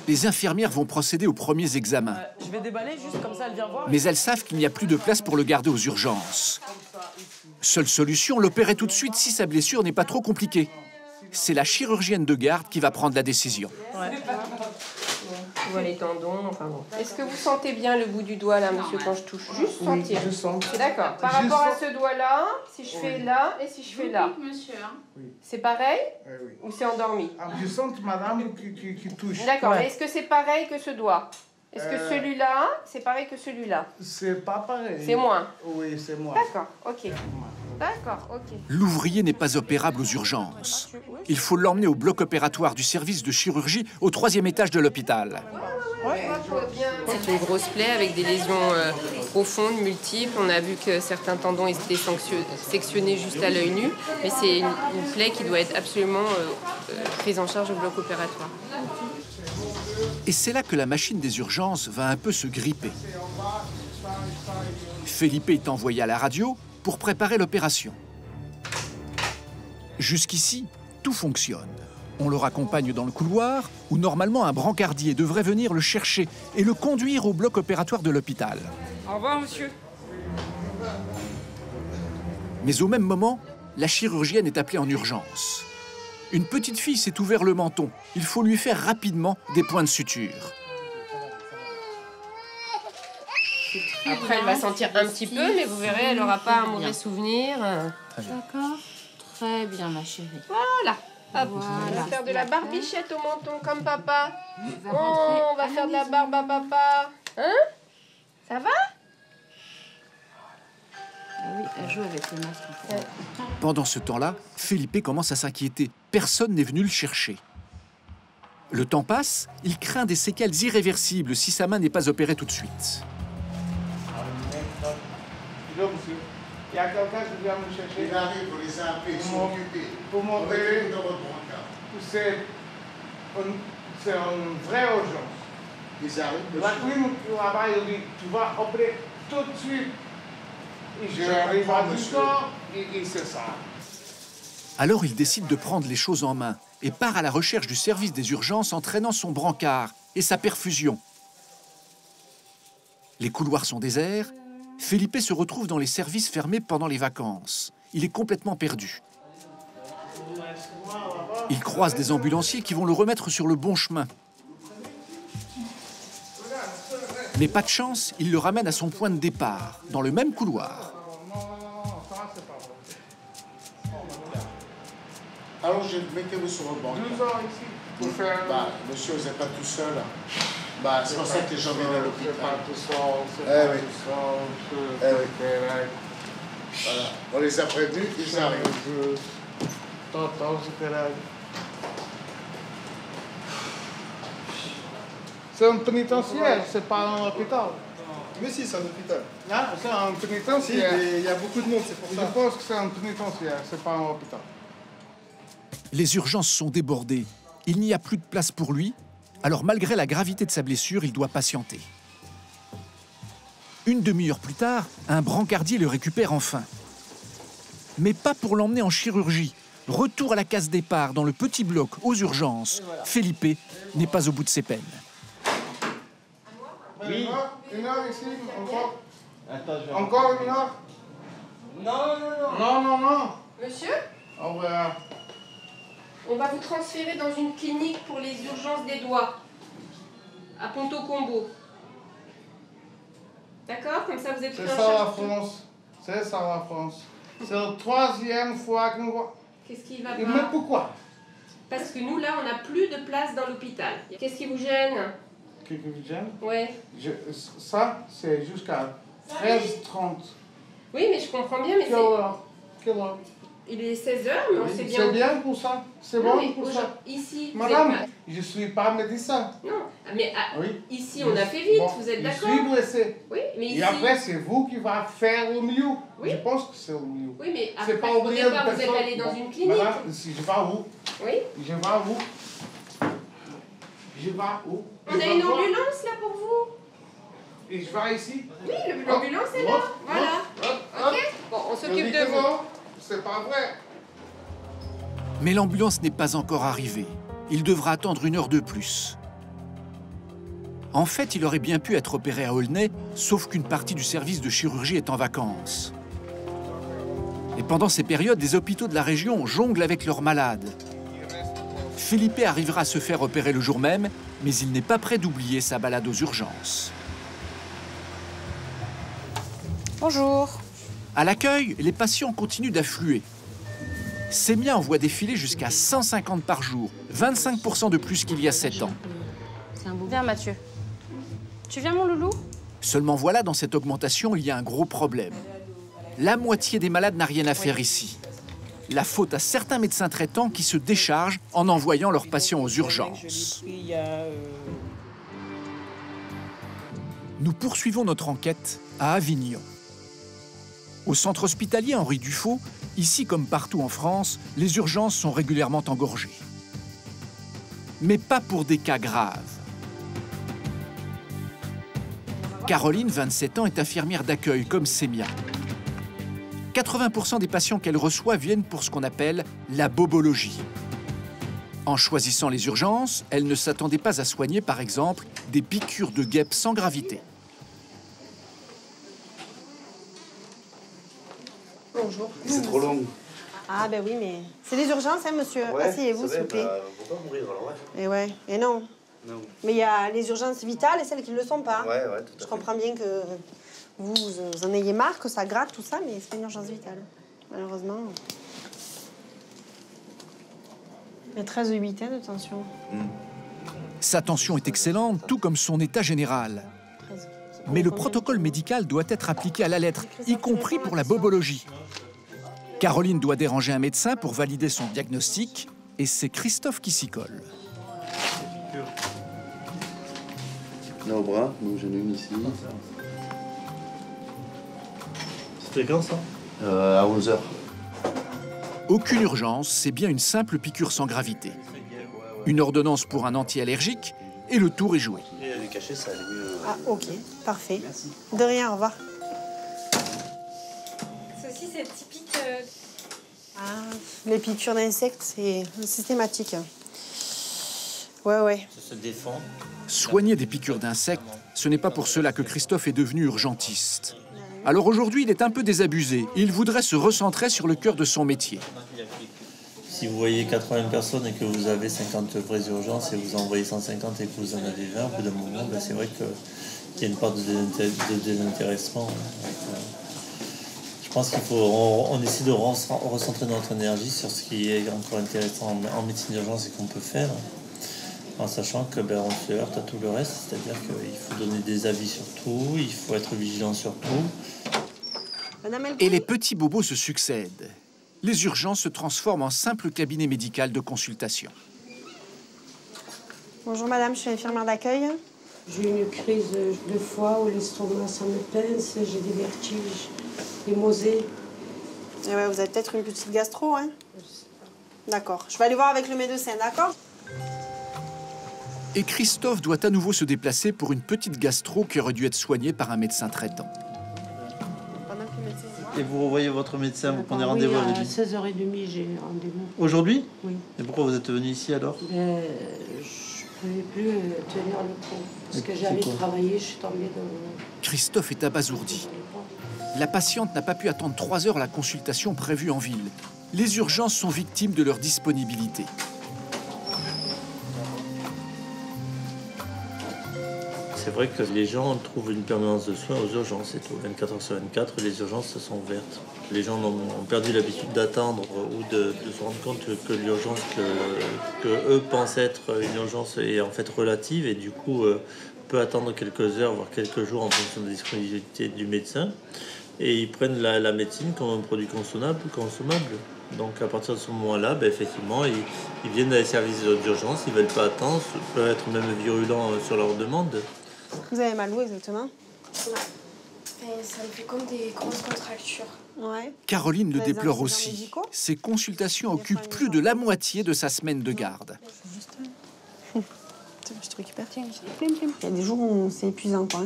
Les infirmières vont procéder aux premiers examens. Je vais déballer juste comme ça, elle vient voir. Mais elles savent qu'il n'y a plus de place pour le garder aux urgences. Seule solution, l'opérer tout de suite si sa blessure n'est pas trop compliquée. C'est la chirurgienne de garde qui va prendre la décision. Ouais. On voit les tendons, enfin bon. Est-ce que vous sentez bien le bout du doigt là, monsieur, quand je touche? Juste sentir. Oui, je sens. D'accord. Par rapport à ce doigt-là, si je fais là et si je fais là, c'est pareil ou c'est endormi? Je sens madame qui touche. D'accord. Ouais. Est-ce que c'est pareil que ce doigt? Est-ce que celui-là, c'est pareil que celui-là? C'est pas pareil. C'est moins? Oui, c'est moins. D'accord, OK. D'accord, OK. L'ouvrier n'est pas opérable aux urgences. Il faut l'emmener au bloc opératoire du service de chirurgie au 3e étage de l'hôpital. C'est une grosse plaie avec des lésions profondes, multiples. On a vu que certains tendons étaient sectionnés juste à l'œil nu. Mais c'est une plaie qui doit être absolument prise en charge au bloc opératoire. Et c'est là que la machine des urgences va un peu se gripper. Felipe est envoyé à la radio pour préparer l'opération. Jusqu'ici, tout fonctionne. On le raccompagne dans le couloir, où normalement un brancardier devrait venir le chercher et le conduire au bloc opératoire de l'hôpital. Au revoir, monsieur. Mais au même moment, la chirurgienne est appelée en urgence. Une petite fille s'est ouvert le menton. Il faut lui faire rapidement des points de suture. Après, elle va sentir un petit peu, mais vous verrez, elle n'aura pas un mauvais souvenir. D'accord. Très bien, ma chérie. Voilà. Hop, voilà. On va faire de la barbichette au menton comme papa. On va faire de la barbe à papa. Hein? Ça va? Ah oui, elle joue avec le masque. Ouais. Pendant ce temps-là, Felipe commence à s'inquiéter. Personne n'est venu le chercher. Le temps passe, il craint des séquelles irréversibles si sa main n'est pas opérée tout de suite. Il y a quelqu'un qui vient me chercher. Il arrive, vous les appelez, ils sont occupés. Pour montrer, c'est une vraie urgence. Ils arrivent. La clinique là-bas, il dit, tu vas opérer tout de suite. J'arrive à 10 ans, et c'est ça. Alors il décide de prendre les choses en main et part à la recherche du service des urgences en traînant son brancard et sa perfusion. Les couloirs sont déserts. Felipe se retrouve dans les services fermés pendant les vacances. Il est complètement perdu. Il croise des ambulanciers qui vont le remettre sur le bon chemin. Mais pas de chance, il le ramène à son point de départ, dans le même couloir. Alors, mettez-vous sur le banc. Nous allons ici pour faire... Bah, monsieur, vous n'êtes pas tout seul. Bah, c'est pour ça que j'en viens à l'hôpital. C'est pas tout seul, c'est voilà. On les a prévenus, ils arrivent. C'est un pénitentiaire, c'est pas un hôpital. Mais si, c'est un hôpital. Ah, c'est un pénitentiaire. Il y a beaucoup de monde, c'est pour ça. Je pense que c'est un pénitentiaire, c'est pas un hôpital. Les urgences sont débordées. Il n'y a plus de place pour lui. Alors, malgré la gravité de sa blessure, il doit patienter. Une demi-heure plus tard, un brancardier le récupère enfin. Mais pas pour l'emmener en chirurgie. Retour à la case départ, dans le petit bloc, aux urgences. Voilà. Felipe n'est pas au bout de ses peines. Oui. Une heure ici, encore. Attends, encore une heure. Non. Monsieur? Au revoir. On va vous transférer dans une clinique pour les urgences des doigts, à Ponto Combo. D'accord? Comme ça, vous êtes pris en charge. C'est ça la France. C'est ça la France. C'est la troisième fois qu'on voit. Qu'est-ce qui va pas? Mais pourquoi? Parce que nous, là, on n'a plus de place dans l'hôpital. Qu'est-ce qui vous gêne? Qu'est-ce qui vous gêne? Ouais. Ça, c'est jusqu'à 13h30. Oui, mais je comprends bien, mais c'est... Quelle heure? Quelle heure? Il est 16h, mais on sait bien. C'est bien pour ça. C'est bon pour ça. Ici, madame, je ne suis pas médecin. Non, mais ici, on a fait vite, vous êtes d'accord? Je suis blessé. Oui, mais ici... Et après, c'est vous qui va faire le mieux. Oui. Je pense que c'est le mieux. Oui, mais après, pas au départ, vous êtes allé dans une clinique. Madame, si je vais où? Oui. Je vais où? Je vais où? On a une ambulance, là, pour vous. Et je vais ici? Oui, l'ambulance est là. Voilà. OK? Bon, on s'occupe de vous. C'est pas vrai. Mais l'ambulance n'est pas encore arrivée. Il devra attendre une heure de plus. En fait, il aurait bien pu être opéré à Aulnay, sauf qu'une partie du service de chirurgie est en vacances. Et pendant ces périodes, les hôpitaux de la région jonglent avec leurs malades. Felipe arrivera à se faire opérer le jour même, mais il n'est pas prêt d'oublier sa balade aux urgences. Bonjour. À l'accueil, les patients continuent d'affluer. Sémia en voit défiler jusqu'à 150 par jour, 25% de plus qu'il y a 7 ans. Viens, Mathieu. Tu viens, mon loulou? Seulement voilà, dans cette augmentation, il y a un gros problème. La moitié des malades n'a rien à faire ici. La faute à certains médecins traitants qui se déchargent en envoyant leurs patients aux urgences. Nous poursuivons notre enquête à Avignon. Au centre hospitalier Henri Dufaux, ici comme partout en France, les urgences sont régulièrement engorgées. Mais pas pour des cas graves. Caroline, 27 ans, est infirmière d'accueil comme Sémia. 80% des patients qu'elle reçoit viennent pour ce qu'on appelle la bobologie. En choisissant les urgences, elle ne s'attendait pas à soigner, par exemple, des piqûres de guêpes sans gravité. Bonjour. C'est trop long. Ah ben oui, mais c'est les urgences, hein, monsieur. Ouais, asseyez-vous, s'il vous plaît. Faut pas mourir, alors, ouais. Et ouais, et non. Mais il y a les urgences vitales et celles qui ne le sont pas. Ouais, ouais, tout à fait. Je comprends bien que vous en ayez marre, que ça gratte, tout ça, mais c'est pas une urgence vitale, malheureusement. Il y a 13 de huitaine de tension. Sa tension est excellente, tout comme son état général. Mais le protocole médical doit être appliqué à la lettre, y compris pour la bobologie. Caroline doit déranger un médecin pour valider son diagnostic, et c'est Christophe qui s'y colle. Là au bras, donc j'en ai une ici. C'était quand ça ? À 11h. Aucune urgence, c'est bien une simple piqûre sans gravité. Une ordonnance pour un anti-allergique et le tour est joué. Ah, ok, parfait. Merci. De rien, au revoir. Ceci, c'est typique... les piqûres d'insectes, c'est systématique. Ouais, ouais. Ça se défend. Soigner des piqûres d'insectes, ce n'est pas pour cela que Christophe est devenu urgentiste. Alors aujourd'hui, il est un peu désabusé. Il voudrait se recentrer sur le cœur de son métier. Si vous voyez 80 personnes et que vous avez 50 vraies urgences et vous en voyez 150 et que vous en avez 20, au bout d'un moment, ben c'est vrai qu'il y a une part de désintéressement. Je pense qu'il faut on essaie de recentrer notre énergie sur ce qui est encore intéressant en médecine d'urgence et qu'on peut faire, en sachant que ben, on se heurte à tout le reste, c'est-à-dire qu'il faut donner des avis sur tout, il faut être vigilant sur tout. Et les petits bobos se succèdent. Les urgences se transforment en simple cabinet médical de consultation. Bonjour madame, je suis infirmière d'accueil. J'ai eu une crise de foie où l'estomac, ça me pince, j'ai des vertiges, des nausées. Eh ouais, vous avez peut-être une petite gastro, hein? D'accord. Je vais aller voir avec le médecin, d'accord? Et Christophe doit à nouveau se déplacer pour une petite gastro qui aurait dû être soignée par un médecin traitant. Et vous revoyez votre médecin, vous prenez rendez-vous avec lui. À 16h30, j'ai rendez-vous. Aujourd'hui? Oui. Et pourquoi vous êtes venu ici alors? Je ne pouvais plus tenir le pont. Parce que j'avais travaillé, je suis tombée dans... Christophe est abasourdi. La patiente n'a pas pu attendre 3 heures la consultation prévue en ville. Les urgences sont victimes de leur disponibilité. C'est vrai que les gens trouvent une permanence de soins aux urgences et tout. 24h/24, les urgences sont ouvertes. Les gens ont perdu l'habitude d'attendre ou de se rendre compte que l'urgence que eux pensent être une urgence est en fait relative et du coup peut attendre quelques heures, voire quelques jours en fonction de la disponibilité du médecin. Et ils prennent la médecine comme un produit consommable. Donc à partir de ce moment-là, ben, effectivement, ils viennent dans les services d'urgence, ils ne veulent pas attendre, peuvent être même virulents sur leur demande. Vous avez mal où exactement? Et ça me fait comme des grosses contractures. Ouais. Caroline le déplore aussi. Ses consultations occupent plus de la moitié de sa semaine de garde. Il y a des jours où c'est épuisant, quoi.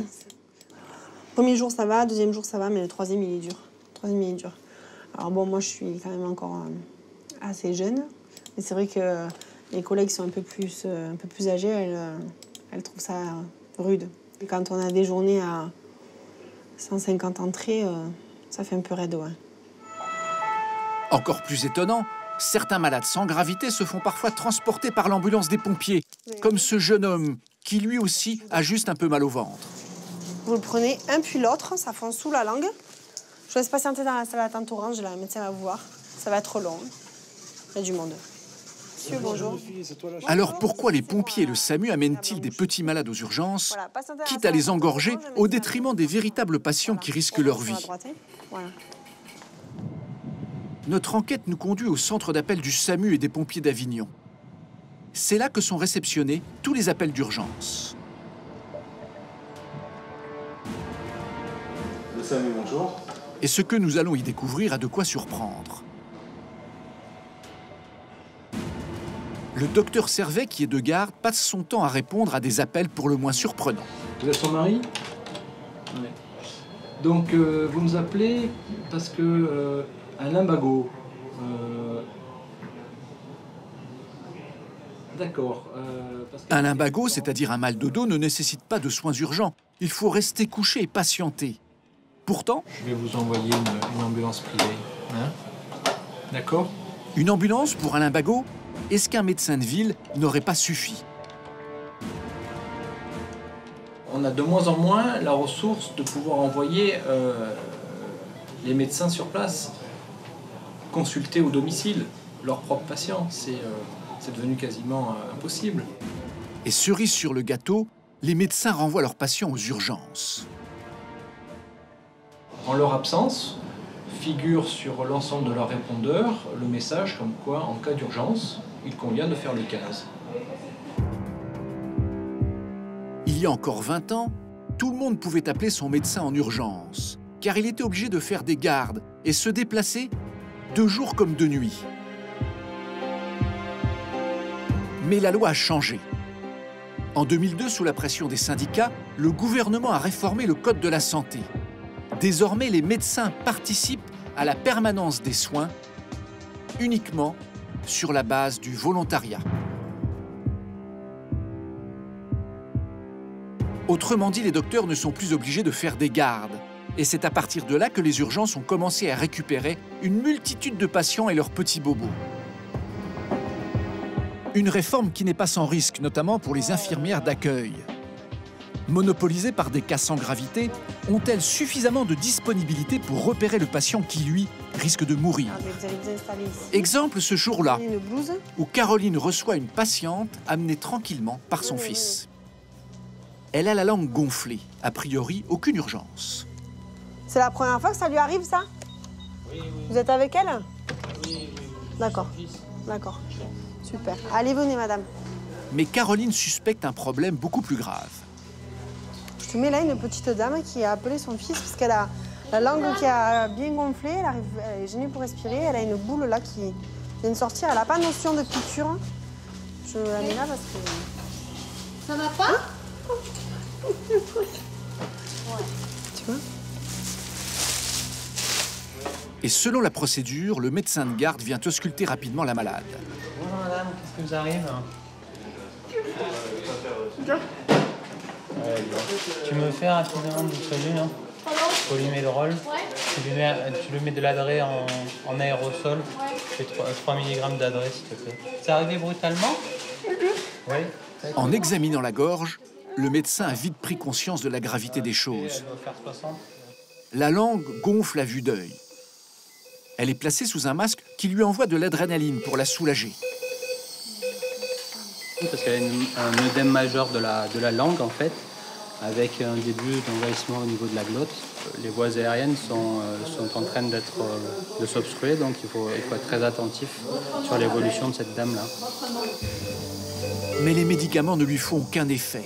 Premier jour ça va, deuxième jour ça va, mais le troisième il est dur. Alors bon, moi je suis quand même encore assez jeune, mais c'est vrai que les collègues qui sont un peu plus âgés, elles trouvent ça rude. Et quand on a des journées à 150 entrées, ça fait un peu raide, ouais. Encore plus étonnant, certains malades sans gravité se font parfois transporter par l'ambulance des pompiers, comme ce jeune homme qui lui aussi a juste un peu mal au ventre. Vous le prenez un puis l'autre, ça fonce sous la langue. Je vous laisse patienter dans la salle d'attente orange, là, le médecin va vous voir. Ça va être long. Il y a du monde. Monsieur, bonjour. Alors pourquoi les pompiers et le SAMU amènent-ils des petits malades aux urgences, quitte à les engorger au détriment des véritables patients qui risquent leur vie? Notre enquête nous conduit au centre d'appel du SAMU et des pompiers d'Avignon. C'est là que sont réceptionnés tous les appels d'urgence. Le SAMU, bonjour. Et ce que nous allons y découvrir a de quoi surprendre. Le docteur Servet, qui est de garde, passe son temps à répondre à des appels pour le moins surprenants. Vous êtes son mari? Oui. Donc, vous nous appelez parce que un lumbago... D'accord. Un lumbago, c'est-à-dire un mal de dos, ne nécessite pas de soins urgents. Il faut rester couché et patienter. Pourtant... Je vais vous envoyer une ambulance privée. Hein? D'accord? Une ambulance pour un lumbago? Est-ce qu'un médecin de ville n'aurait pas suffi? On a de moins en moins la ressource de pouvoir envoyer les médecins sur place, consulter au domicile leurs propres patients. C'est c'est devenu quasiment impossible. Et cerise sur le gâteau, les médecins renvoient leurs patients aux urgences. En leur absence, figure sur l'ensemble de leurs répondeurs le message comme quoi, en cas d'urgence, il convient de faire le 15. Il y a encore 20 ans, tout le monde pouvait appeler son médecin en urgence, car il était obligé de faire des gardes et se déplacer de jour comme de nuit. Mais la loi a changé. En 2002, sous la pression des syndicats, le gouvernement a réformé le Code de la santé. Désormais, les médecins participent à la permanence des soins uniquement sur la base du volontariat. Autrement dit, les docteurs ne sont plus obligés de faire des gardes. Et c'est à partir de là que les urgences ont commencé à récupérer une multitude de patients et leurs petits bobos. Une réforme qui n'est pas sans risque, notamment pour les infirmières d'accueil. Monopolisées par des cas sans gravité, ont-elles suffisamment de disponibilité pour repérer le patient qui, lui, risque de mourir? Exemple ce jour-là, où Caroline reçoit une patiente amenée tranquillement par son fils. Elle a la langue gonflée, a priori aucune urgence. C'est la première fois que ça lui arrive, ça? Oui, oui. Vous êtes avec elle? Oui, oui. D'accord, d'accord. Super. Allez, venez, madame. Mais Caroline suspecte un problème beaucoup plus grave. Je te mets là une petite dame qui a appelé son fils parce qu'elle a la langue qui a bien gonflé, elle est gênée pour respirer, elle a une boule là qui vient de sortir, elle n'a pas notion de piqûre. Je la mets là parce que... Ça va pas? Hein? Ouais. Tu vois? Et selon la procédure, le médecin de garde vient ausculter rapidement la malade. Bonjour madame, qu'est-ce qui vous arrive? Tu me fais rapidement du produit, non? Polymérol. Ouais. Tu lui mets de l'adré en aérosol. Ouais. 3 mg d'adré, s'il te plaît. C'est arrivé brutalement? Oui. En examinant la gorge, le médecin a vite pris conscience de la gravité des choses. Elle doit faire 60. La langue gonfle à vue d'œil. Elle est placée sous un masque qui lui envoie de l'adrénaline pour la soulager. Parce qu'elle a un œdème majeur de la langue, en fait, avec un début d'envahissement au niveau de la glotte. Les voies aériennes sont en train de s'obstruer, donc il faut être très attentif sur l'évolution de cette dame-là. Mais les médicaments ne lui font aucun effet.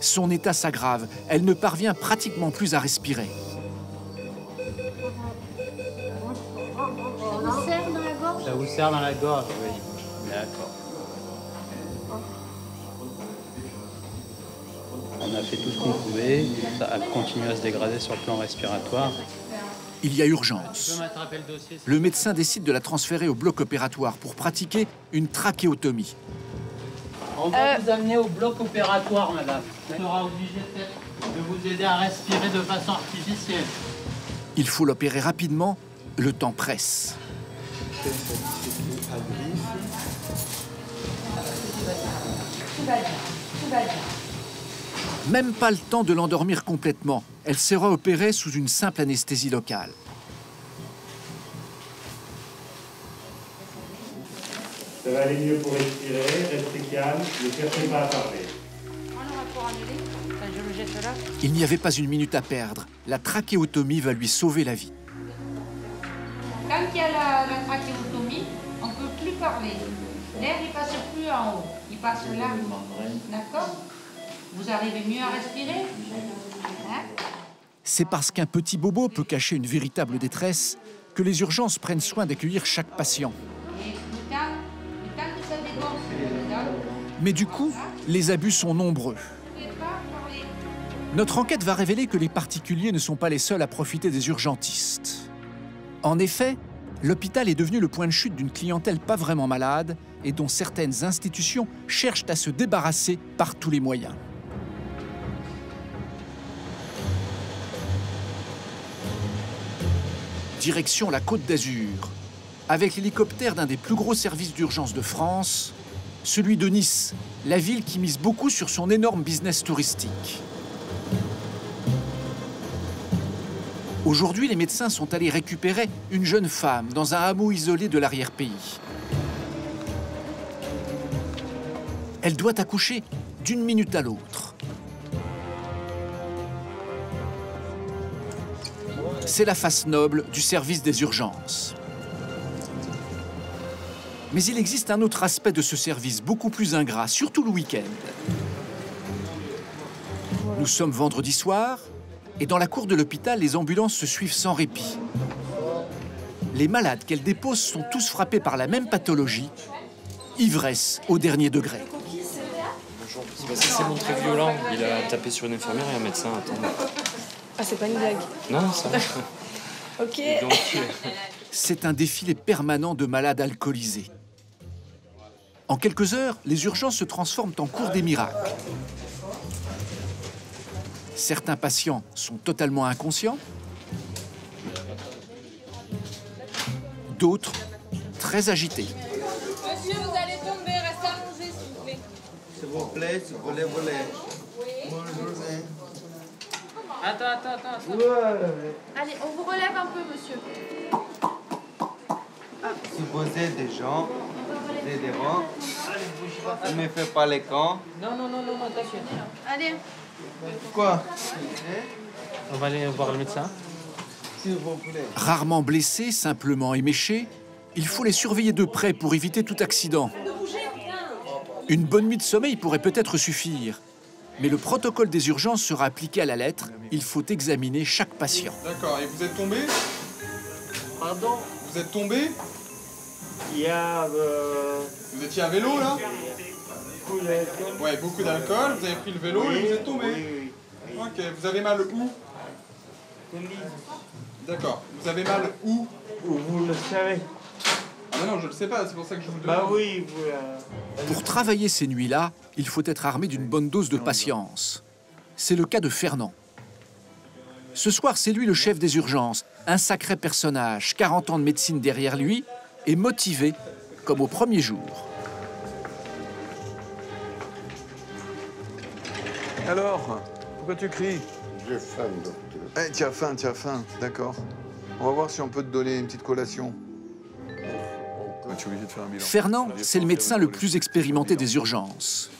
Son état s'aggrave, elle ne parvient pratiquement plus à respirer. Ça vous serre dans la gorge? Oui, d'accord. On a fait tout ce qu'on pouvait. Ça continue à se dégrader sur le plan respiratoire. Il y a urgence. Le médecin décide de la transférer au bloc opératoire pour pratiquer une trachéotomie. On va vous amener au bloc opératoire, madame. On sera obligé de vous aider à respirer de façon artificielle. Il faut l'opérer rapidement. Le temps presse. Même pas le temps de l'endormir complètement. Elle sera opérée sous une simple anesthésie locale. Ça va aller mieux pour respirer, restez calme, ne cherchez pas à parler. Il n'y avait pas une minute à perdre. La trachéotomie va lui sauver la vie. Quand il y a la trachéotomie, on ne peut plus parler. L'air, il ne passe plus en haut, il passe là. D'accord? Vous arrivez mieux à respirer, hein? C'est parce qu'un petit bobo peut cacher une véritable détresse que les urgences prennent soin d'accueillir chaque patient. Mais du coup, les abus sont nombreux. Notre enquête va révéler que les particuliers ne sont pas les seuls à profiter des urgentistes. En effet, l'hôpital est devenu le point de chute d'une clientèle pas vraiment malade et dont certaines institutions cherchent à se débarrasser par tous les moyens. Direction la Côte d'Azur, avec l'hélicoptère d'un des plus gros services d'urgence de France, celui de Nice, la ville qui mise beaucoup sur son énorme business touristique. Aujourd'hui, les médecins sont allés récupérer une jeune femme dans un hameau isolé de l'arrière-pays. Elle doit accoucher d'une minute à l'autre. C'est la face noble du service des urgences. Mais il existe un autre aspect de ce service, beaucoup plus ingrat, surtout le week-end. Nous sommes vendredi soir, et dans la cour de l'hôpital, les ambulances se suivent sans répit. Les malades qu'elles déposent sont tous frappés par la même pathologie, ivresse au dernier degré. Il s'est montré violent, il a tapé sur une infirmière et un médecin. Attends. Ah, c'est pas une blague. Non, ça va. Ok. C'est un défilé permanent de malades alcoolisés. En quelques heures, les urgences se transforment en cours des miracles. Certains patients sont totalement inconscients, d'autres très agités. Monsieur, vous allez tomber, restez à manger, s'il vous plaît. S'il vous plaît, s'il vous plaît, oui. Bonjour. Attends. Ouais. Allez, on vous relève un peu, monsieur. Si vous êtes des gens, vous êtes des rangs, ne me faites pas les camps. Non, attention. Allez. Quoi? On va aller voir le médecin. Rarement blessés, simplement éméchés, il faut les surveiller de près pour éviter tout accident. Une bonne nuit de sommeil pourrait peut-être suffire. Mais le protocole des urgences sera appliqué à la lettre. Il faut examiner chaque patient. D'accord. Et vous êtes tombé? Pardon? Vous êtes tombé? Vous étiez à vélo, là? Ouais, beaucoup d'alcool, vous avez pris le vélo et vous êtes tombé. Oui. Ok, vous avez mal où? D'accord, vous avez mal où? Vous le savez. Ah non, je le sais pas, c'est pour ça que je vous demande. Bah oui, Pour travailler ces nuits-là, il faut être armé d'une bonne dose de patience. C'est le cas de Fernand. Ce soir, c'est lui le chef des urgences, un sacré personnage, 40 ans de médecine derrière lui, et motivé comme au premier jour. Alors, pourquoi tu cries? J'ai faim, docteur. Eh, hey, tu as faim, d'accord. On va voir si on peut te donner une petite collation. Tu es obligé de faire un bilan. Fernand, c'est le médecin le plus expérimenté des urgences.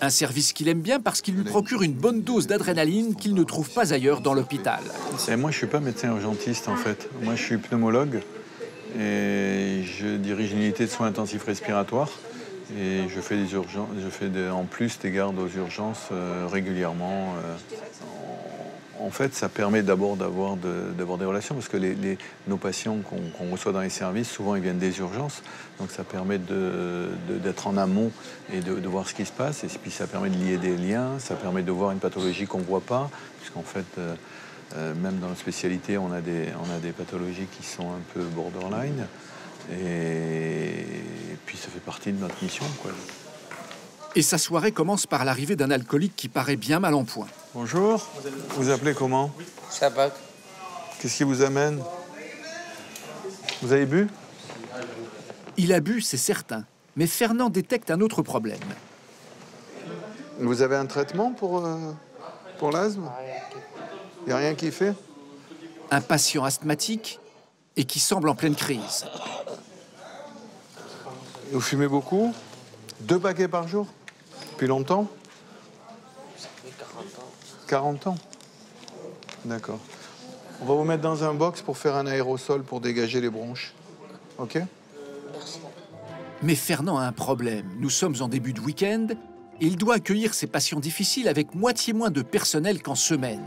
Un service qu'il aime bien parce qu'il lui procure une bonne dose d'adrénaline qu'il ne trouve pas ailleurs dans l'hôpital. Moi, je suis pas médecin urgentiste, en fait. Moi, je suis pneumologue et je dirige une unité de soins intensifs respiratoires. Et je fais des urgences, en plus des gardes aux urgences régulièrement. En fait, ça permet d'abord d'avoir des relations, parce que nos patients qu'on reçoit dans les services, souvent ils viennent des urgences, donc ça permet d'être en amont et de voir ce qui se passe, et puis ça permet de lier des liens, ça permet de voir une pathologie qu'on ne voit pas, puisqu'en fait, même dans la spécialité, on a des pathologies qui sont un peu borderline. Et puis ça fait partie de notre mission, quoi. Et sa soirée commence par l'arrivée d'un alcoolique qui paraît bien mal en point. Bonjour. Vous appelez comment? Sabat. Qu'est-ce qui vous amène? Vous avez bu? Il a bu, c'est certain. Mais Fernand détecte un autre problème. Vous avez un traitement pour l'asthme? Il n'y a rien qui fait? Un patient asthmatique et qui semble en pleine crise. Vous fumez beaucoup? 2 paquets par jour? Depuis longtemps? Ça fait 40 ans. 40 ans? D'accord. On va vous mettre dans un box pour faire un aérosol pour dégager les bronches. OK? Merci. Mais Fernand a un problème. Nous sommes en début de week-end et il doit accueillir ses patients difficiles avec moitié moins de personnel qu'en semaine.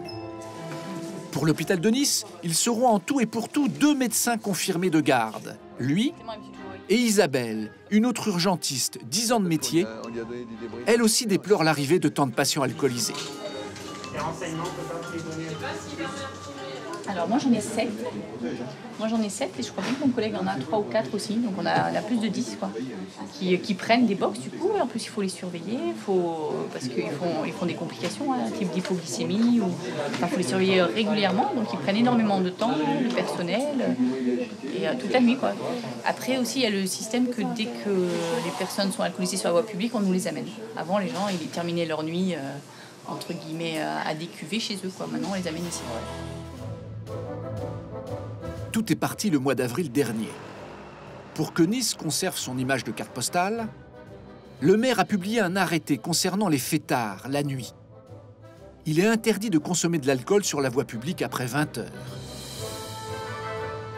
Pour l'hôpital de Nice, ils seront en tout et pour tout 2 médecins confirmés de garde. Lui et Isabelle, une autre urgentiste, 10 ans de métier, elle aussi déplore l'arrivée de tant de patients alcoolisés. Alors moi j'en ai 7. Moi j'en ai 7 et je crois que mon collègue en a 3 ou 4 aussi. Donc on a plus de 10 quoi. Qui prennent des box du coup. En plus il faut les surveiller, parce qu'ils font des complications, hein, type d'hypoglycémie. Enfin, il faut les surveiller régulièrement. Donc ils prennent énormément de temps, le personnel, et toute la nuit quoi. Après aussi il y a le système que dès que les personnes sont alcoolisées sur la voie publique, on nous les amène. Avant les gens ils terminaient leur nuit entre guillemets à des cuvées chez eux quoi. Maintenant on les amène ici. Tout est parti le mois d'avril dernier. Pour que Nice conserve son image de carte postale, le maire a publié un arrêté concernant les fêtards la nuit. Il est interdit de consommer de l'alcool sur la voie publique après 20 heures.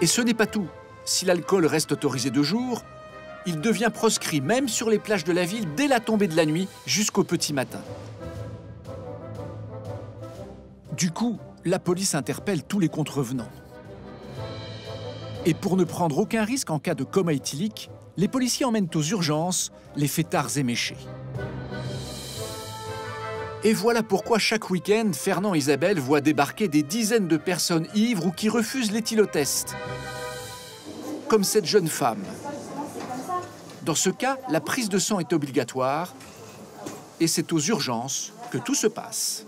Et ce n'est pas tout. Si l'alcool reste autorisé de jour, il devient proscrit même sur les plages de la ville dès la tombée de la nuit jusqu'au petit matin. Du coup, la police interpelle tous les contrevenants. Et pour ne prendre aucun risque en cas de coma éthylique, les policiers emmènent aux urgences les fêtards éméchés. Et voilà pourquoi chaque week-end, Fernand et Isabelle voient débarquer des dizaines de personnes ivres ou qui refusent l'éthylotest. Comme cette jeune femme. Dans ce cas, la prise de sang est obligatoire et c'est aux urgences que tout se passe.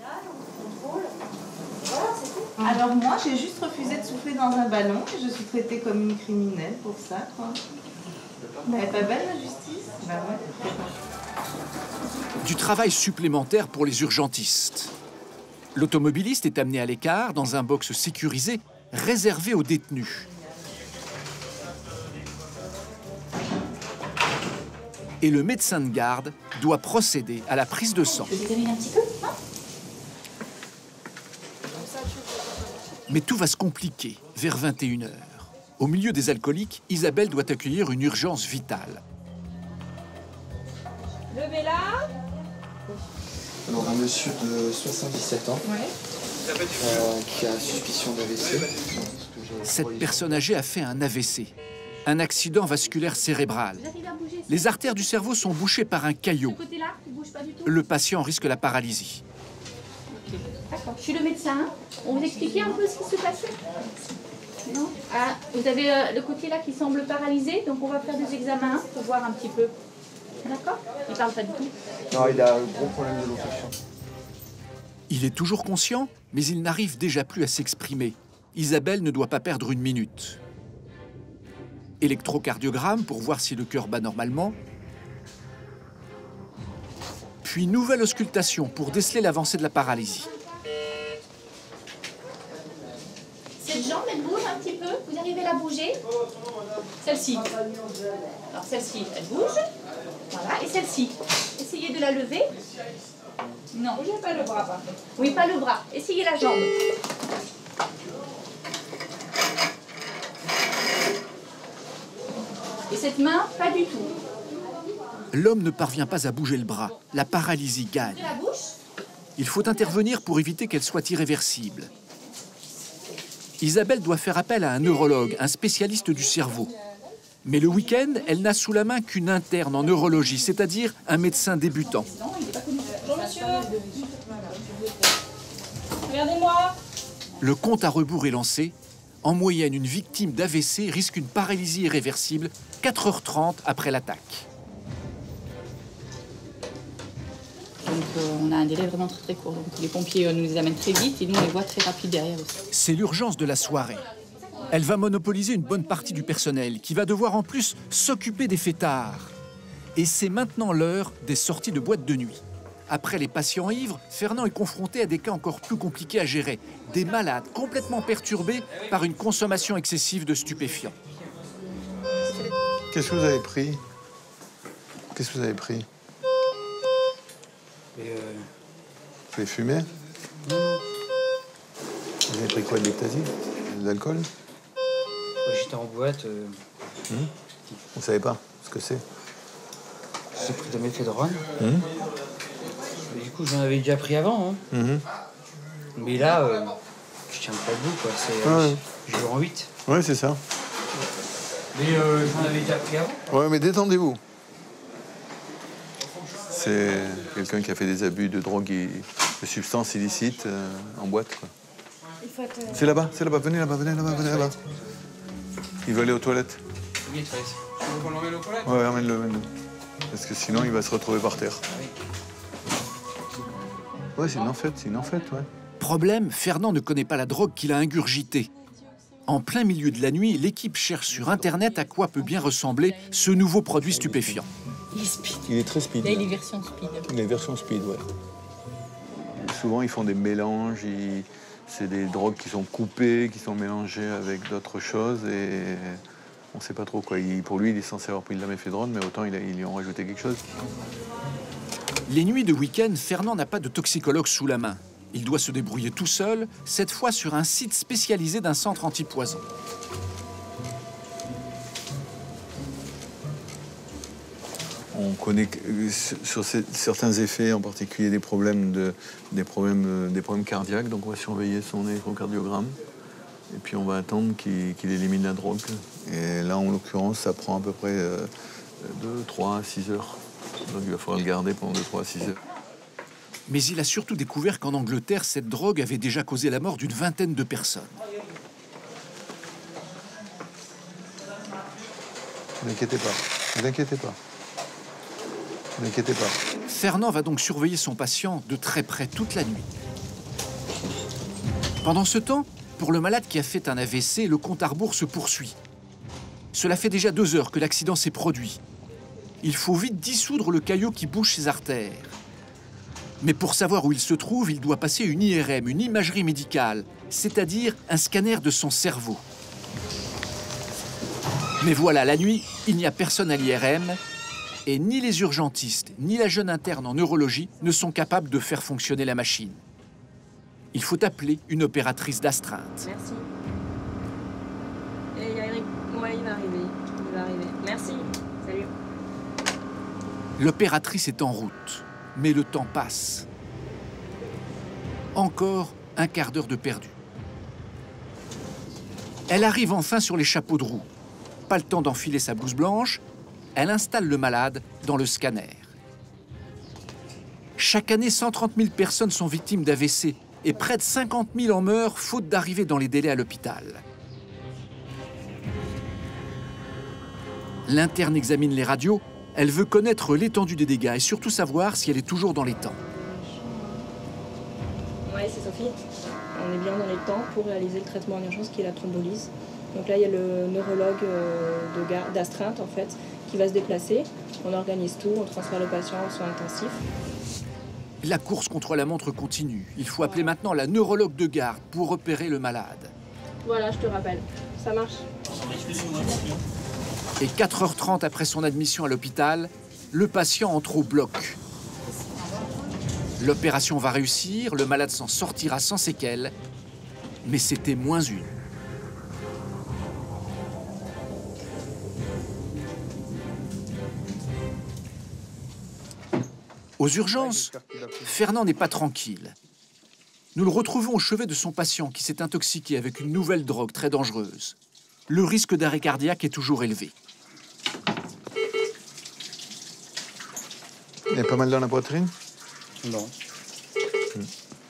Alors moi, j'ai juste refusé de souffler dans un ballon et je suis traitée comme une criminelle pour ça, quoi. Mais pas belle la justice. Bah ouais. Du travail supplémentaire pour les urgentistes. L'automobiliste est amené à l'écart dans un box sécurisé réservé aux détenus. Et le médecin de garde doit procéder à la prise de sang. Mais tout va se compliquer vers 21 h. Au milieu des alcooliques, Isabelle doit accueillir une urgence vitale. Levez-la. Alors, un monsieur de 77 ans, ouais, qui a suspicion d'AVC. Cette personne âgée a fait un AVC, un accident vasculaire cérébral. Les artères du cerveau sont bouchées par un caillot. Le patient risque la paralysie. Okay. D'accord. Je suis le médecin. On vous expliquait un peu ce qui se passait? Non. Ah, vous avez le côté là qui semble paralysé, donc on va faire des examens pour voir un petit peu. D'accord? Il parle pas du tout. Non, il a un gros problème de locomotion. Il est toujours conscient, mais il n'arrive déjà plus à s'exprimer. Isabelle ne doit pas perdre une minute. Électrocardiogramme pour voir si le cœur bat normalement. Puis nouvelle auscultation pour déceler l'avancée de la paralysie. Cette jambe, elle bouge un petit peu. Vous arrivez à la bouger? Celle-ci. Alors celle-ci, elle bouge. Voilà, et celle-ci. Essayez de la lever. Non. Bougez pas le bras, par contre. Oui, pas le bras. Essayez la jambe. Et cette main, pas du tout. L'homme ne parvient pas à bouger le bras. La paralysie gagne. Il faut intervenir pour éviter qu'elle soit irréversible. Isabelle doit faire appel à un neurologue, un spécialiste du cerveau. Mais le week-end, elle n'a sous la main qu'une interne en neurologie, c'est-à-dire un médecin débutant. Bonjour, monsieur. Regardez-moi. Le compte à rebours est lancé. En moyenne, une victime d'AVC risque une paralysie irréversible 4 h 30 après l'attaque. Donc on a un délai vraiment très court. Donc, les pompiers nous les amènent très vite et nous on les voit très rapide derrière aussi. C'est l'urgence de la soirée. Elle va monopoliser une bonne partie du personnel qui va devoir en plus s'occuper des fêtards. Et c'est maintenant l'heure des sorties de boîtes de nuit. Après les patients ivres, Fernand est confronté à des cas encore plus compliqués à gérer. Des malades complètement perturbés par une consommation excessive de stupéfiants. Qu'est-ce que vous avez pris? Qu'est-ce que vous avez pris? Vous avez fumé? Non. Vous avez pris quoi? De l'ectasie? De l'alcool? J'étais en boîte. Vous savez pas ce que c'est? J'ai pris de la méthédrone. Du coup, j'en avais déjà pris avant. Mais là, je tiens pas debout, quoi. Je joue en 8. Ouais, c'est ça. Mais j'en avais déjà pris avant. Ouais, mais détendez-vous. C'est quelqu'un qui a fait des abus de drogue et de substances illicites en boîte, quoi. C'est là-bas, venez là-bas, Il veut aller aux toilettes. Oui, tu veux qu'on l'emmène aux toilettes? Ouais, emmène-le, Parce que sinon, il va se retrouver par terre. Ouais, c'est une enfête, ouais. Problème, Fernand ne connaît pas la drogue qu'il a ingurgitée. En plein milieu de la nuit, l'équipe cherche sur Internet à quoi peut bien ressembler ce nouveau produit stupéfiant. Il est speed. Il est très speed. Là, il est version speed. Il est version speed, ouais. Souvent, ils font des mélanges. C'est des drogues qui sont coupées, qui sont mélangées avec d'autres choses. Et on ne sait pas trop quoi. Pour lui, il est censé avoir pris de la méphadrone, mais autant il y en rajoutait quelque chose. Les nuits de week-end, Fernand n'a pas de toxicologue sous la main. Il doit se débrouiller tout seul, cette fois sur un site spécialisé d'un centre antipoison. On connaît sur certains effets, en particulier des problèmes cardiaques, donc on va surveiller son électrocardiogramme. Et puis on va attendre qu'il élimine la drogue. Et là, en l'occurrence, ça prend à peu près 2, 3 à 6 heures. Donc il va falloir le garder pendant 2, 3 à 6 heures. Mais il a surtout découvert qu'en Angleterre, cette drogue avait déjà causé la mort d'une vingtaine de personnes. N'inquiétez pas, n'inquiétez pas. N'inquiétez pas. Fernand va donc surveiller son patient de très près toute la nuit. Pendant ce temps, pour le malade qui a fait un AVC, le compte à rebours se poursuit. Cela fait déjà 2 heures que l'accident s'est produit. Il faut vite dissoudre le caillot qui bouche ses artères. Mais pour savoir où il se trouve, il doit passer une IRM, une imagerie médicale, c'est-à-dire un scanner de son cerveau. Mais voilà, la nuit, il n'y a personne à l'IRM. Et ni les urgentistes, ni la jeune interne en neurologie ne sont capables de faire fonctionner la machine. Il faut appeler une opératrice d'astreinte. Merci. Et il y a Eric. Ouais, il va arriver. Merci. Salut. L'opératrice est en route, mais le temps passe. Encore un quart d'heure de perdu. Elle arrive enfin sur les chapeaux de roue. Pas le temps d'enfiler sa blouse blanche. Elle installe le malade dans le scanner. Chaque année, 130 000 personnes sont victimes d'AVC et près de 50 000 en meurent faute d'arriver dans les délais à l'hôpital. L'interne examine les radios. Elle veut connaître l'étendue des dégâts et surtout savoir si elle est toujours dans les temps. Oui, c'est Sophie. On est bien dans les temps pour réaliser le traitement en urgence qui est la thrombolyse. Donc là, il y a le neurologue d'astreinte, en fait, qui va se déplacer. On organise tout, on transfère le patient en soins intensifs. La course contre la montre continue. Il faut appeler maintenant la neurologue de garde pour repérer le malade. Voilà, je te rappelle. Ça marche. Et 4h30 après son admission à l'hôpital, le patient entre au bloc. L'opération va réussir, le malade s'en sortira sans séquelles. Mais c'était moins une. Aux urgences, Fernand n'est pas tranquille. Nous le retrouvons au chevet de son patient qui s'est intoxiqué avec une nouvelle drogue très dangereuse. Le risque d'arrêt cardiaque est toujours élevé. Il y a pas mal dans la poitrine? Non.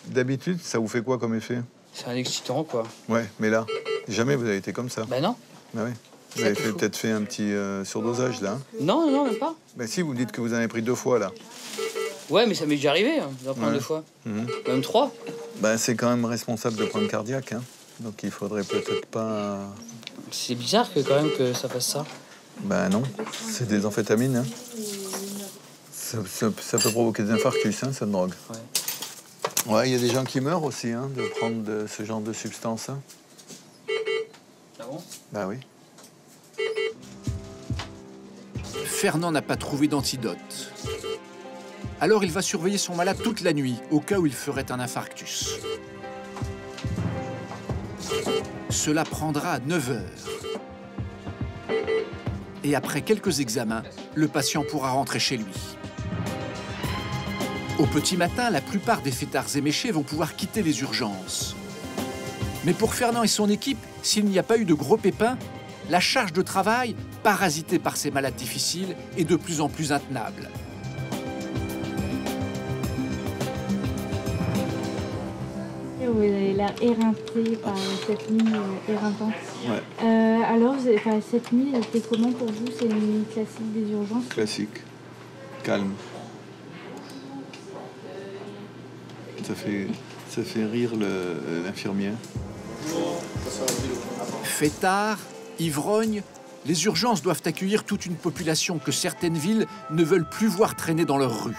D'habitude, ça vous fait quoi comme effet? C'est un excitant, quoi. Ouais, mais là, jamais vous avez été comme ça. Ben non. Ah ouais. Vous avez peut-être fait un petit surdosage, là. Hein? Non, non, même pas. Ben si, vous me dites que vous en avez pris 2 fois, là. Ouais, mais ça m'est déjà arrivé, hein, d'en prendre 2 fois. Même 3. Ben, c'est quand même responsable de prendre cardiaque, hein. Donc il faudrait peut-être pas... C'est bizarre que, quand même, que ça fasse ça. Ben non, c'est des amphétamines, hein. Ça peut provoquer des infarctus, hein, cette drogue. Ouais. Ouais, il y a des gens qui meurent aussi, hein, de prendre ce genre de substance. Hein. Ah bon? Ben oui. Fernand n'a pas trouvé d'antidote. Alors il va surveiller son malade toute la nuit, au cas où il ferait un infarctus. Cela prendra 9 heures. Et après quelques examens, le patient pourra rentrer chez lui. Au petit matin, la plupart des fêtards éméchés vont pouvoir quitter les urgences. Mais pour Fernand et son équipe, s'il n'y a pas eu de gros pépins, la charge de travail, parasitée par ces malades difficiles, est de plus en plus intenable. Vous avez l'air éreinté par cette nuit éreintante. Ouais. Alors, cette nuit, c'était comment pour vous? C'est une nuit classique des urgences? Classique. Calme. Ça fait rire l'infirmière. Fêtard, ivrogne, les urgences doivent accueillir toute une population que certaines villes ne veulent plus voir traîner dans leurs rues.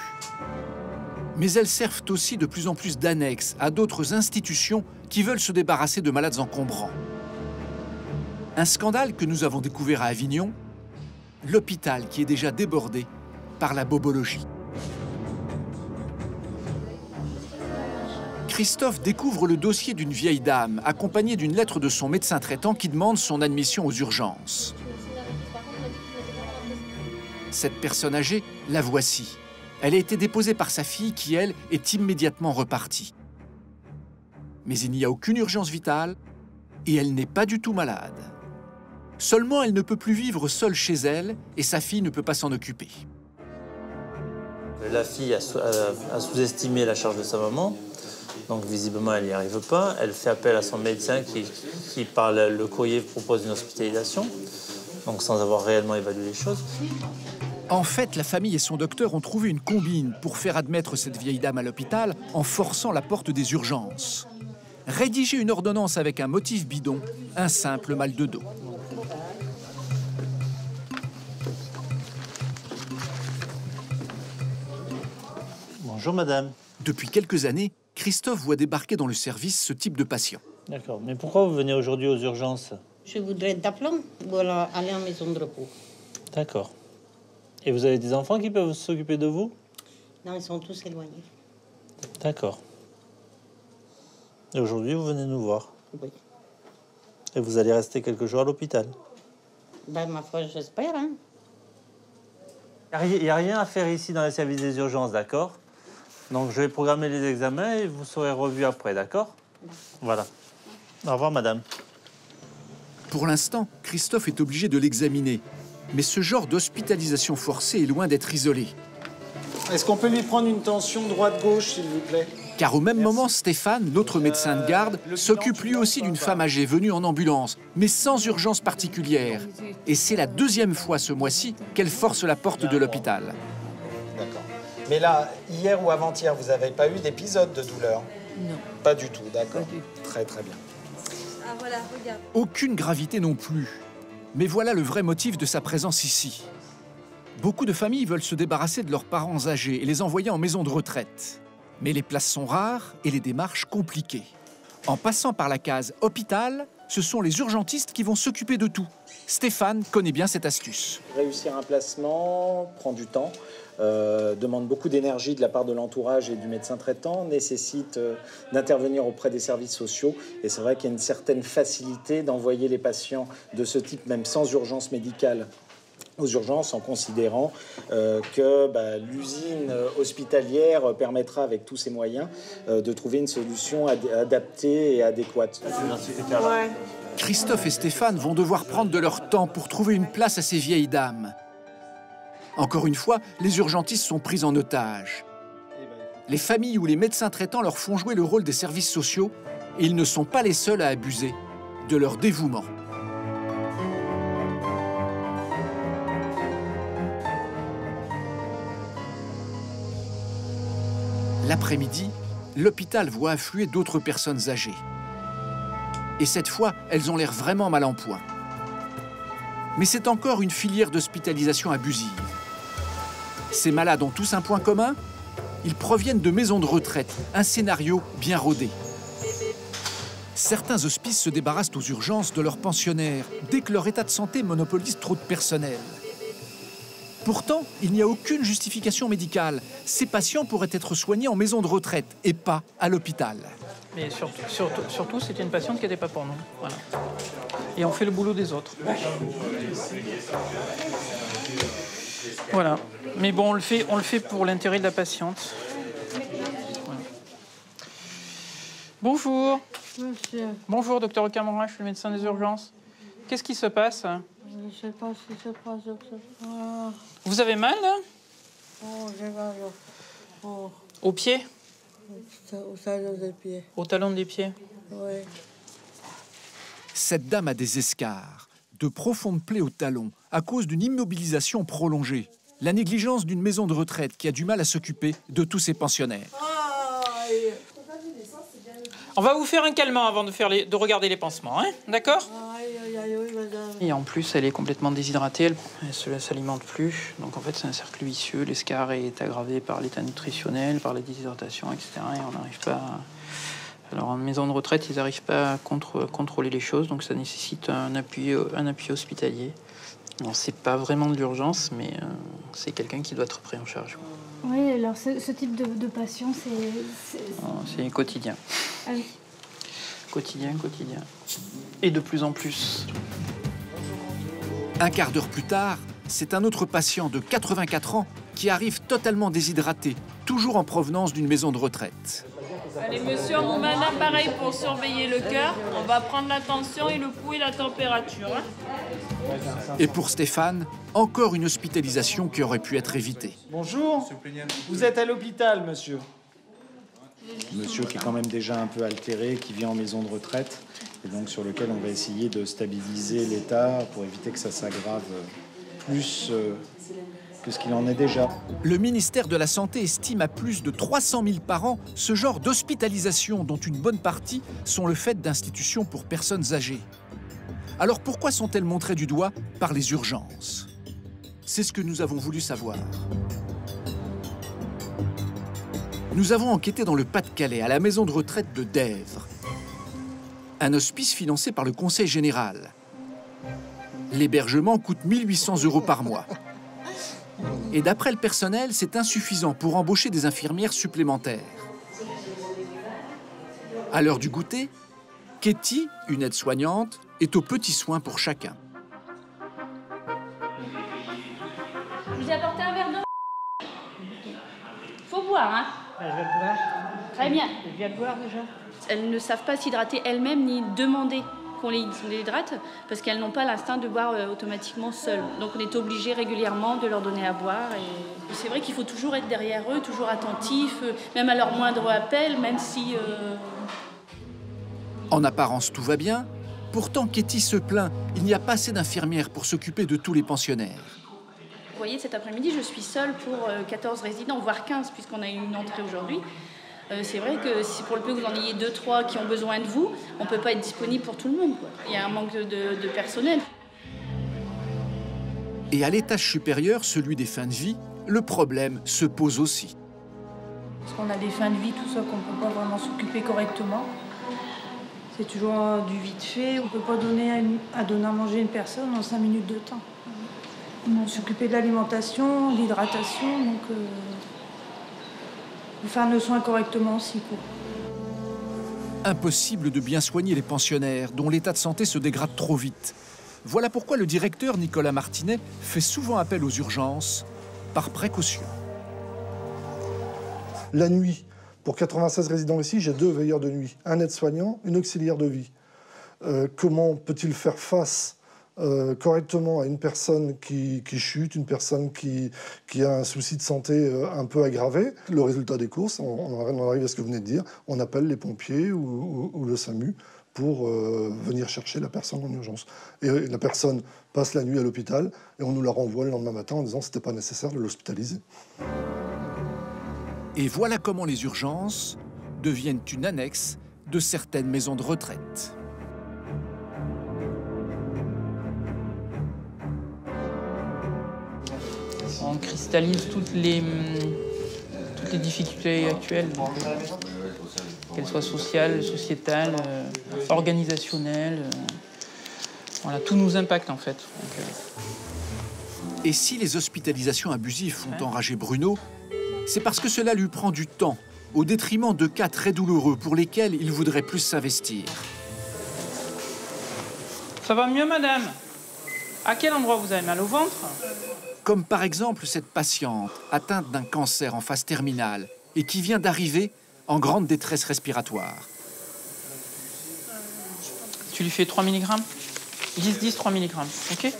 Mais elles servent aussi de plus en plus d'annexes à d'autres institutions qui veulent se débarrasser de malades encombrants. Un scandale que nous avons découvert à Avignon, l'hôpital qui est déjà débordé par la bobologie. Christophe découvre le dossier d'une vieille dame, accompagnée d'une lettre de son médecin traitant qui demande son admission aux urgences. Cette personne âgée, la voici. Elle a été déposée par sa fille qui, elle, est immédiatement repartie. Mais il n'y a aucune urgence vitale et elle n'est pas du tout malade. Seulement, elle ne peut plus vivre seule chez elle et sa fille ne peut pas s'en occuper. La fille a sous-estimé la charge de sa maman, donc visiblement elle n'y arrive pas. Elle fait appel à son médecin qui par le courrier propose une hospitalisation, donc sans avoir réellement évalué les choses. En fait, la famille et son docteur ont trouvé une combine pour faire admettre cette vieille dame à l'hôpital en forçant la porte des urgences. Rédiger une ordonnance avec un motif bidon, un simple mal de dos. Bonjour madame. Depuis quelques années, Christophe voit débarquer dans le service ce type de patient. D'accord, mais pourquoi vous venez aujourd'hui aux urgences? Je voudrais être d'aplomb ou alors aller en maison de repos. D'accord. Et vous avez des enfants qui peuvent s'occuper de vous? Non, ils sont tous éloignés. D'accord. Et aujourd'hui, vous venez nous voir? Oui. Et vous allez rester quelques jours à l'hôpital? Ben, ma foi, j'espère, hein. Il n'y a rien à faire ici dans les services des urgences, d'accord? Donc, je vais programmer les examens et vous serez revus après, d'accord? Voilà. Au revoir, madame. Pour l'instant, Christophe est obligé de l'examiner. Mais ce genre d'hospitalisation forcée est loin d'être isolé. Est-ce qu'on peut lui prendre une tension droite-gauche, s'il vous plaît? Car au même moment, Stéphane, notre médecin de garde, s'occupe lui aussi d'une femme âgée venue en ambulance, mais sans urgence particulière. Et c'est la deuxième fois ce mois-ci qu'elle force la porte de l'hôpital. D'accord. Mais là, hier ou avant-hier, vous n'avez pas eu d'épisode de douleur? Non. Pas du tout, d'accord. Très, très bien. Ah, voilà, regarde. Aucune gravité non plus. Mais voilà le vrai motif de sa présence ici. Beaucoup de familles veulent se débarrasser de leurs parents âgés et les envoyer en maison de retraite. Mais les places sont rares et les démarches compliquées. En passant par la case « hôpital », ce sont les urgentistes qui vont s'occuper de tout. Stéphane connaît bien cette astuce. Réussir un placement prend du temps, demande beaucoup d'énergie de la part de l'entourage et du médecin traitant, nécessite d'intervenir auprès des services sociaux. Et c'est vrai qu'il y a une certaine facilité d'envoyer les patients de ce type, même sans urgence médicale, aux urgences, en considérant que l'usine hospitalière permettra, avec tous ses moyens, de trouver une solution adaptée et adéquate. Ouais. Christophe et Stéphane vont devoir prendre de leur temps pour trouver une place à ces vieilles dames. Encore une fois, les urgentistes sont pris en otage. Les familles ou les médecins traitants leur font jouer le rôle des services sociaux et ils ne sont pas les seuls à abuser de leur dévouement. L'après-midi, l'hôpital voit affluer d'autres personnes âgées. Et cette fois, elles ont l'air vraiment mal en point. Mais c'est encore une filière d'hospitalisation abusive. Ces malades ont tous un point commun. Ils proviennent de maisons de retraite, un scénario bien rodé. Certains hospices se débarrassent aux urgences de leurs pensionnaires, dès que leur état de santé monopolise trop de personnel. Pourtant, il n'y a aucune justification médicale. Ces patients pourraient être soignés en maison de retraite et pas à l'hôpital. Mais surtout c'était une patiente qui n'était pas pour nous. Voilà. Et on fait le boulot des autres. Voilà. Mais bon, on le fait pour l'intérêt de la patiente. Voilà. Bonjour. Monsieur. Bonjour, docteur Ocamorin, je suis le médecin des urgences. Qu'est-ce qui se passe? Je sais pas si ça passe. Vous avez mal, là? Oh, j'ai mal. Oh. Au pied? Au talon des pieds. Au talon des pieds? Oui. Cette dame a des escarres, de profondes plaies au talon, à cause d'une immobilisation prolongée. La négligence d'une maison de retraite qui a du mal à s'occuper de tous ses pensionnaires. Aïe. On va vous faire un calmant avant de regarder les pansements, hein? D'accord? Et en plus, elle est complètement déshydratée, elle ne s'alimente plus. Donc en fait, c'est un cercle vicieux. L'escarre est aggravé par l'état nutritionnel, par la déshydratation, etc. Et on n'arrive pas Alors en maison de retraite, ils n'arrivent pas à contrôler les choses, donc ça nécessite un appui hospitalier. Bon, c'est pas vraiment de l'urgence, mais c'est quelqu'un qui doit être pris en charge. Oui, alors ce type de patient, c'est... C'est quotidien. Ah oui. Quotidien, quotidien. Et de plus en plus. Un quart d'heure plus tard, c'est un autre patient de 84 ans qui arrive totalement déshydraté, toujours en provenance d'une maison de retraite. Allez, monsieur, on vous met un appareil pour surveiller le cœur. On va prendre la tension et le pouls et la température. Hein. Et pour Stéphane, encore une hospitalisation qui aurait pu être évitée. Bonjour, vous êtes à l'hôpital, monsieur. Monsieur qui est quand même déjà un peu altéré, qui vient en maison de retraite, et donc sur lequel on va essayer de stabiliser l'état pour éviter que ça s'aggrave plus que ce qu'il en est déjà. Le ministère de la Santé estime à plus de 300 000 par an ce genre d'hospitalisation dont une bonne partie sont le fait d'institutions pour personnes âgées. Alors pourquoi sont-elles montrées du doigt par les urgences? C'est ce que nous avons voulu savoir. Nous avons enquêté dans le Pas-de-Calais, à la maison de retraite de Dèvres. Un hospice financé par le Conseil général. L'hébergement coûte 1 800 € par mois. Et d'après le personnel, c'est insuffisant pour embaucher des infirmières supplémentaires. À l'heure du goûter, Katie, une aide-soignante, est aux petits soins pour chacun. Je vous ai apporté un verre d'eau. Faut boire, hein? Je vais le boire. Très bien. Je viens de boire déjà. Elles ne savent pas s'hydrater elles-mêmes ni demander qu'on les hydrate parce qu'elles n'ont pas l'instinct de boire automatiquement seules. Donc on est obligé régulièrement de leur donner à boire. Et c'est vrai qu'il faut toujours être derrière eux, toujours attentif, même à leur moindre appel, même si... En apparence, tout va bien. Pourtant, Katie se plaint. Il n'y a pas assez d'infirmières pour s'occuper de tous les pensionnaires. Vous voyez, cet après-midi, je suis seule pour 14 résidents, voire 15, puisqu'on a eu une entrée aujourd'hui. C'est vrai que si pour le peu que vous en ayez 2-3 qui ont besoin de vous, on ne peut pas être disponible pour tout le monde, quoi. Il y a un manque de personnel. Et à l'étage supérieur, celui des fins de vie, le problème se pose aussi. Parce qu'on a des fins de vie, tout ça, qu'on ne peut pas vraiment s'occuper correctement. C'est toujours du vite fait. On ne peut pas donner à manger une personne en 5 minutes de temps. On s'occupait de l'alimentation, l'hydratation, donc... Faire le soin correctement aussi. Impossible de bien soigner les pensionnaires, dont l'état de santé se dégrade trop vite. Voilà pourquoi le directeur Nicolas Martinet fait souvent appel aux urgences, par précaution. La nuit, pour 96 résidents ici, j'ai 2 veilleurs de nuit, un aide-soignant, une auxiliaire de vie. Comment peut-il faire face correctement à une personne qui chute, une personne qui a un souci de santé un peu aggravé? Le résultat des courses, on arrive à ce que vous venez de dire, on appelle les pompiers ou le SAMU pour venir chercher la personne en urgence. Et la personne passe la nuit à l'hôpital et on nous la renvoie le lendemain matin en disant que c'était pas nécessaire de l'hospitaliser. Et voilà comment les urgences deviennent une annexe de certaines maisons de retraite. On cristallise toutes les difficultés actuelles, qu'elles soient sociales, sociétales, organisationnelles. Voilà, tout nous impacte en fait. Et si les hospitalisations abusives font enrager Bruno, c'est parce que cela lui prend du temps, au détriment de cas très douloureux pour lesquels il voudrait plus s'investir. Ça va mieux, madame? À quel endroit vous avez mal au ventre? Comme par exemple cette patiente atteinte d'un cancer en phase terminale et qui vient d'arriver en grande détresse respiratoire. Tu lui fais 3 mg 10-10, 3 mg, OK?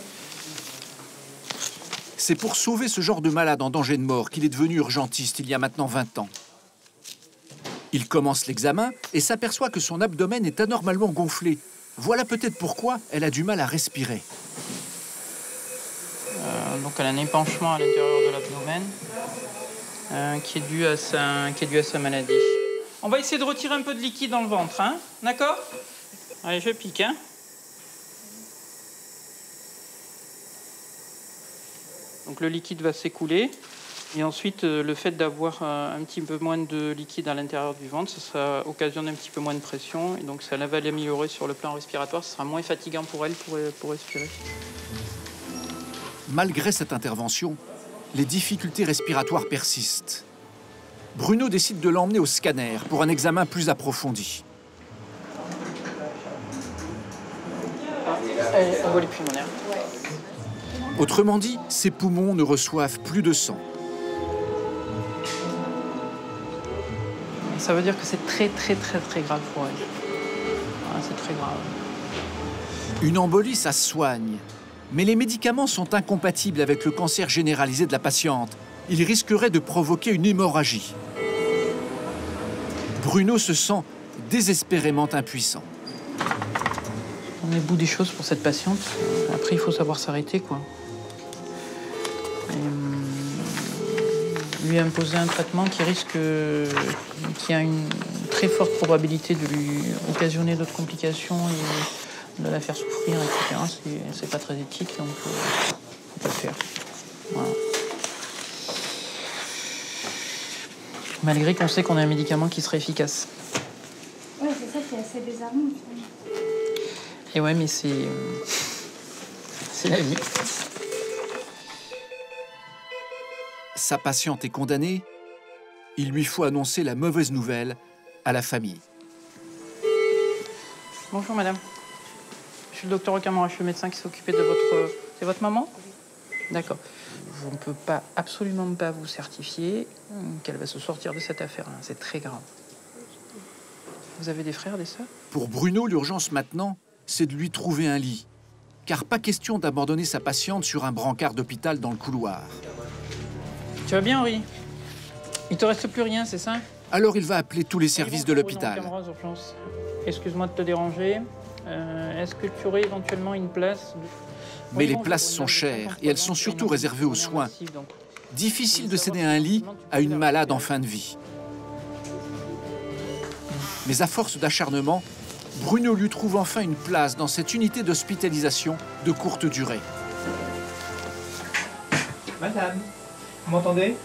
C'est pour sauver ce genre de malade en danger de mort qu'il est devenu urgentiste il y a maintenant 20 ans. Il commence l'examen et s'aperçoit que son abdomen est anormalement gonflé. Voilà peut-être pourquoi elle a du mal à respirer. Donc elle a un épanchement à l'intérieur de l'abdomen qui est dû à sa maladie. On va essayer de retirer un peu de liquide dans le ventre, hein? D'accord? Allez, je pique, hein? Donc le liquide va s'écouler Et ensuite, le fait d'avoir un petit peu moins de liquide à l'intérieur du ventre, ça occasionne un petit peu moins de pression. Et donc, ça va l'améliorer sur le plan respiratoire. Ce sera moins fatigant pour elle pour respirer. Malgré cette intervention, les difficultés respiratoires persistent. Bruno décide de l'emmener au scanner pour un examen plus approfondi. On voit les pulmonaires. Autrement dit, ses poumons ne reçoivent plus de sang. Ça veut dire que c'est très grave pour elle. Ah, c'est très grave. Une embolie, ça se soigne. Mais les médicaments sont incompatibles avec le cancer généralisé de la patiente. Ils risqueraient de provoquer une hémorragie. Bruno se sent désespérément impuissant. On est au bout des choses pour cette patiente. Après, il faut savoir s'arrêter, quoi. Lui imposer un traitement qui risque, qui a une très forte probabilité de lui occasionner d'autres complications et de la faire souffrir, etc. C'est pas très éthique, donc faut pas le faire. Voilà. Malgré qu'on sait qu'on a un médicament qui serait efficace. Ouais, c'est ça qui est assez désarmant. Et ouais, mais c'est la vie. Sa patiente est condamnée, il lui faut annoncer la mauvaise nouvelle à la famille. Bonjour madame, je suis le docteur Camara, je suis le médecin qui s'est occupé de votre... C'est votre maman? D'accord. On ne peut pas, absolument pas vous certifier qu'elle va se sortir de cette affaire-là, c'est très grave. Vous avez des frères, des sœurs? Pour Bruno, l'urgence maintenant, c'est de lui trouver un lit. Car pas question d'abandonner sa patiente sur un brancard d'hôpital dans le couloir. Tu vas bien, Henri? Il te reste plus rien, c'est ça? Alors il va appeler tous les services de l'hôpital. Excuse-moi de te déranger. Est-ce que tu aurais éventuellement une place? Mais les places sont chères et elles sont surtout réservées aux soins. Difficile de céder un lit à une malade en fin de vie. Mais à force d'acharnement, Bruno lui trouve enfin une place dans cette unité d'hospitalisation de courte durée. Madame, vous m'entendez?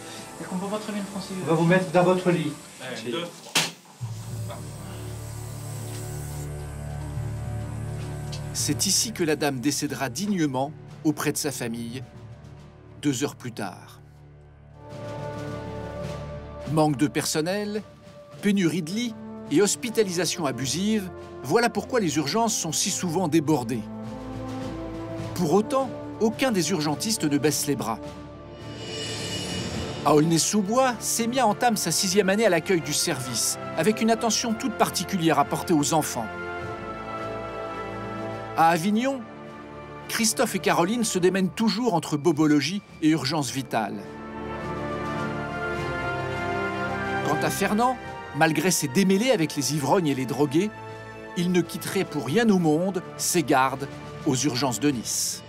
Je ne comprends pas très bien le français. On va vous mettre dans votre lit. Un, deux, trois. C'est ici que la dame décédera dignement auprès de sa famille, 2 heures plus tard. Manque de personnel, pénurie de lits et hospitalisation abusive, voilà pourquoi les urgences sont si souvent débordées. Pour autant, aucun des urgentistes ne baisse les bras. À Aulnay-sous-Bois, Sémia entame sa 6e année à l'accueil du service, avec une attention toute particulière apportée aux enfants. À Avignon, Christophe et Caroline se démènent toujours entre bobologie et urgence vitale. Quant à Fernand, malgré ses démêlés avec les ivrognes et les drogués, il ne quitterait pour rien au monde ses gardes aux urgences de Nice.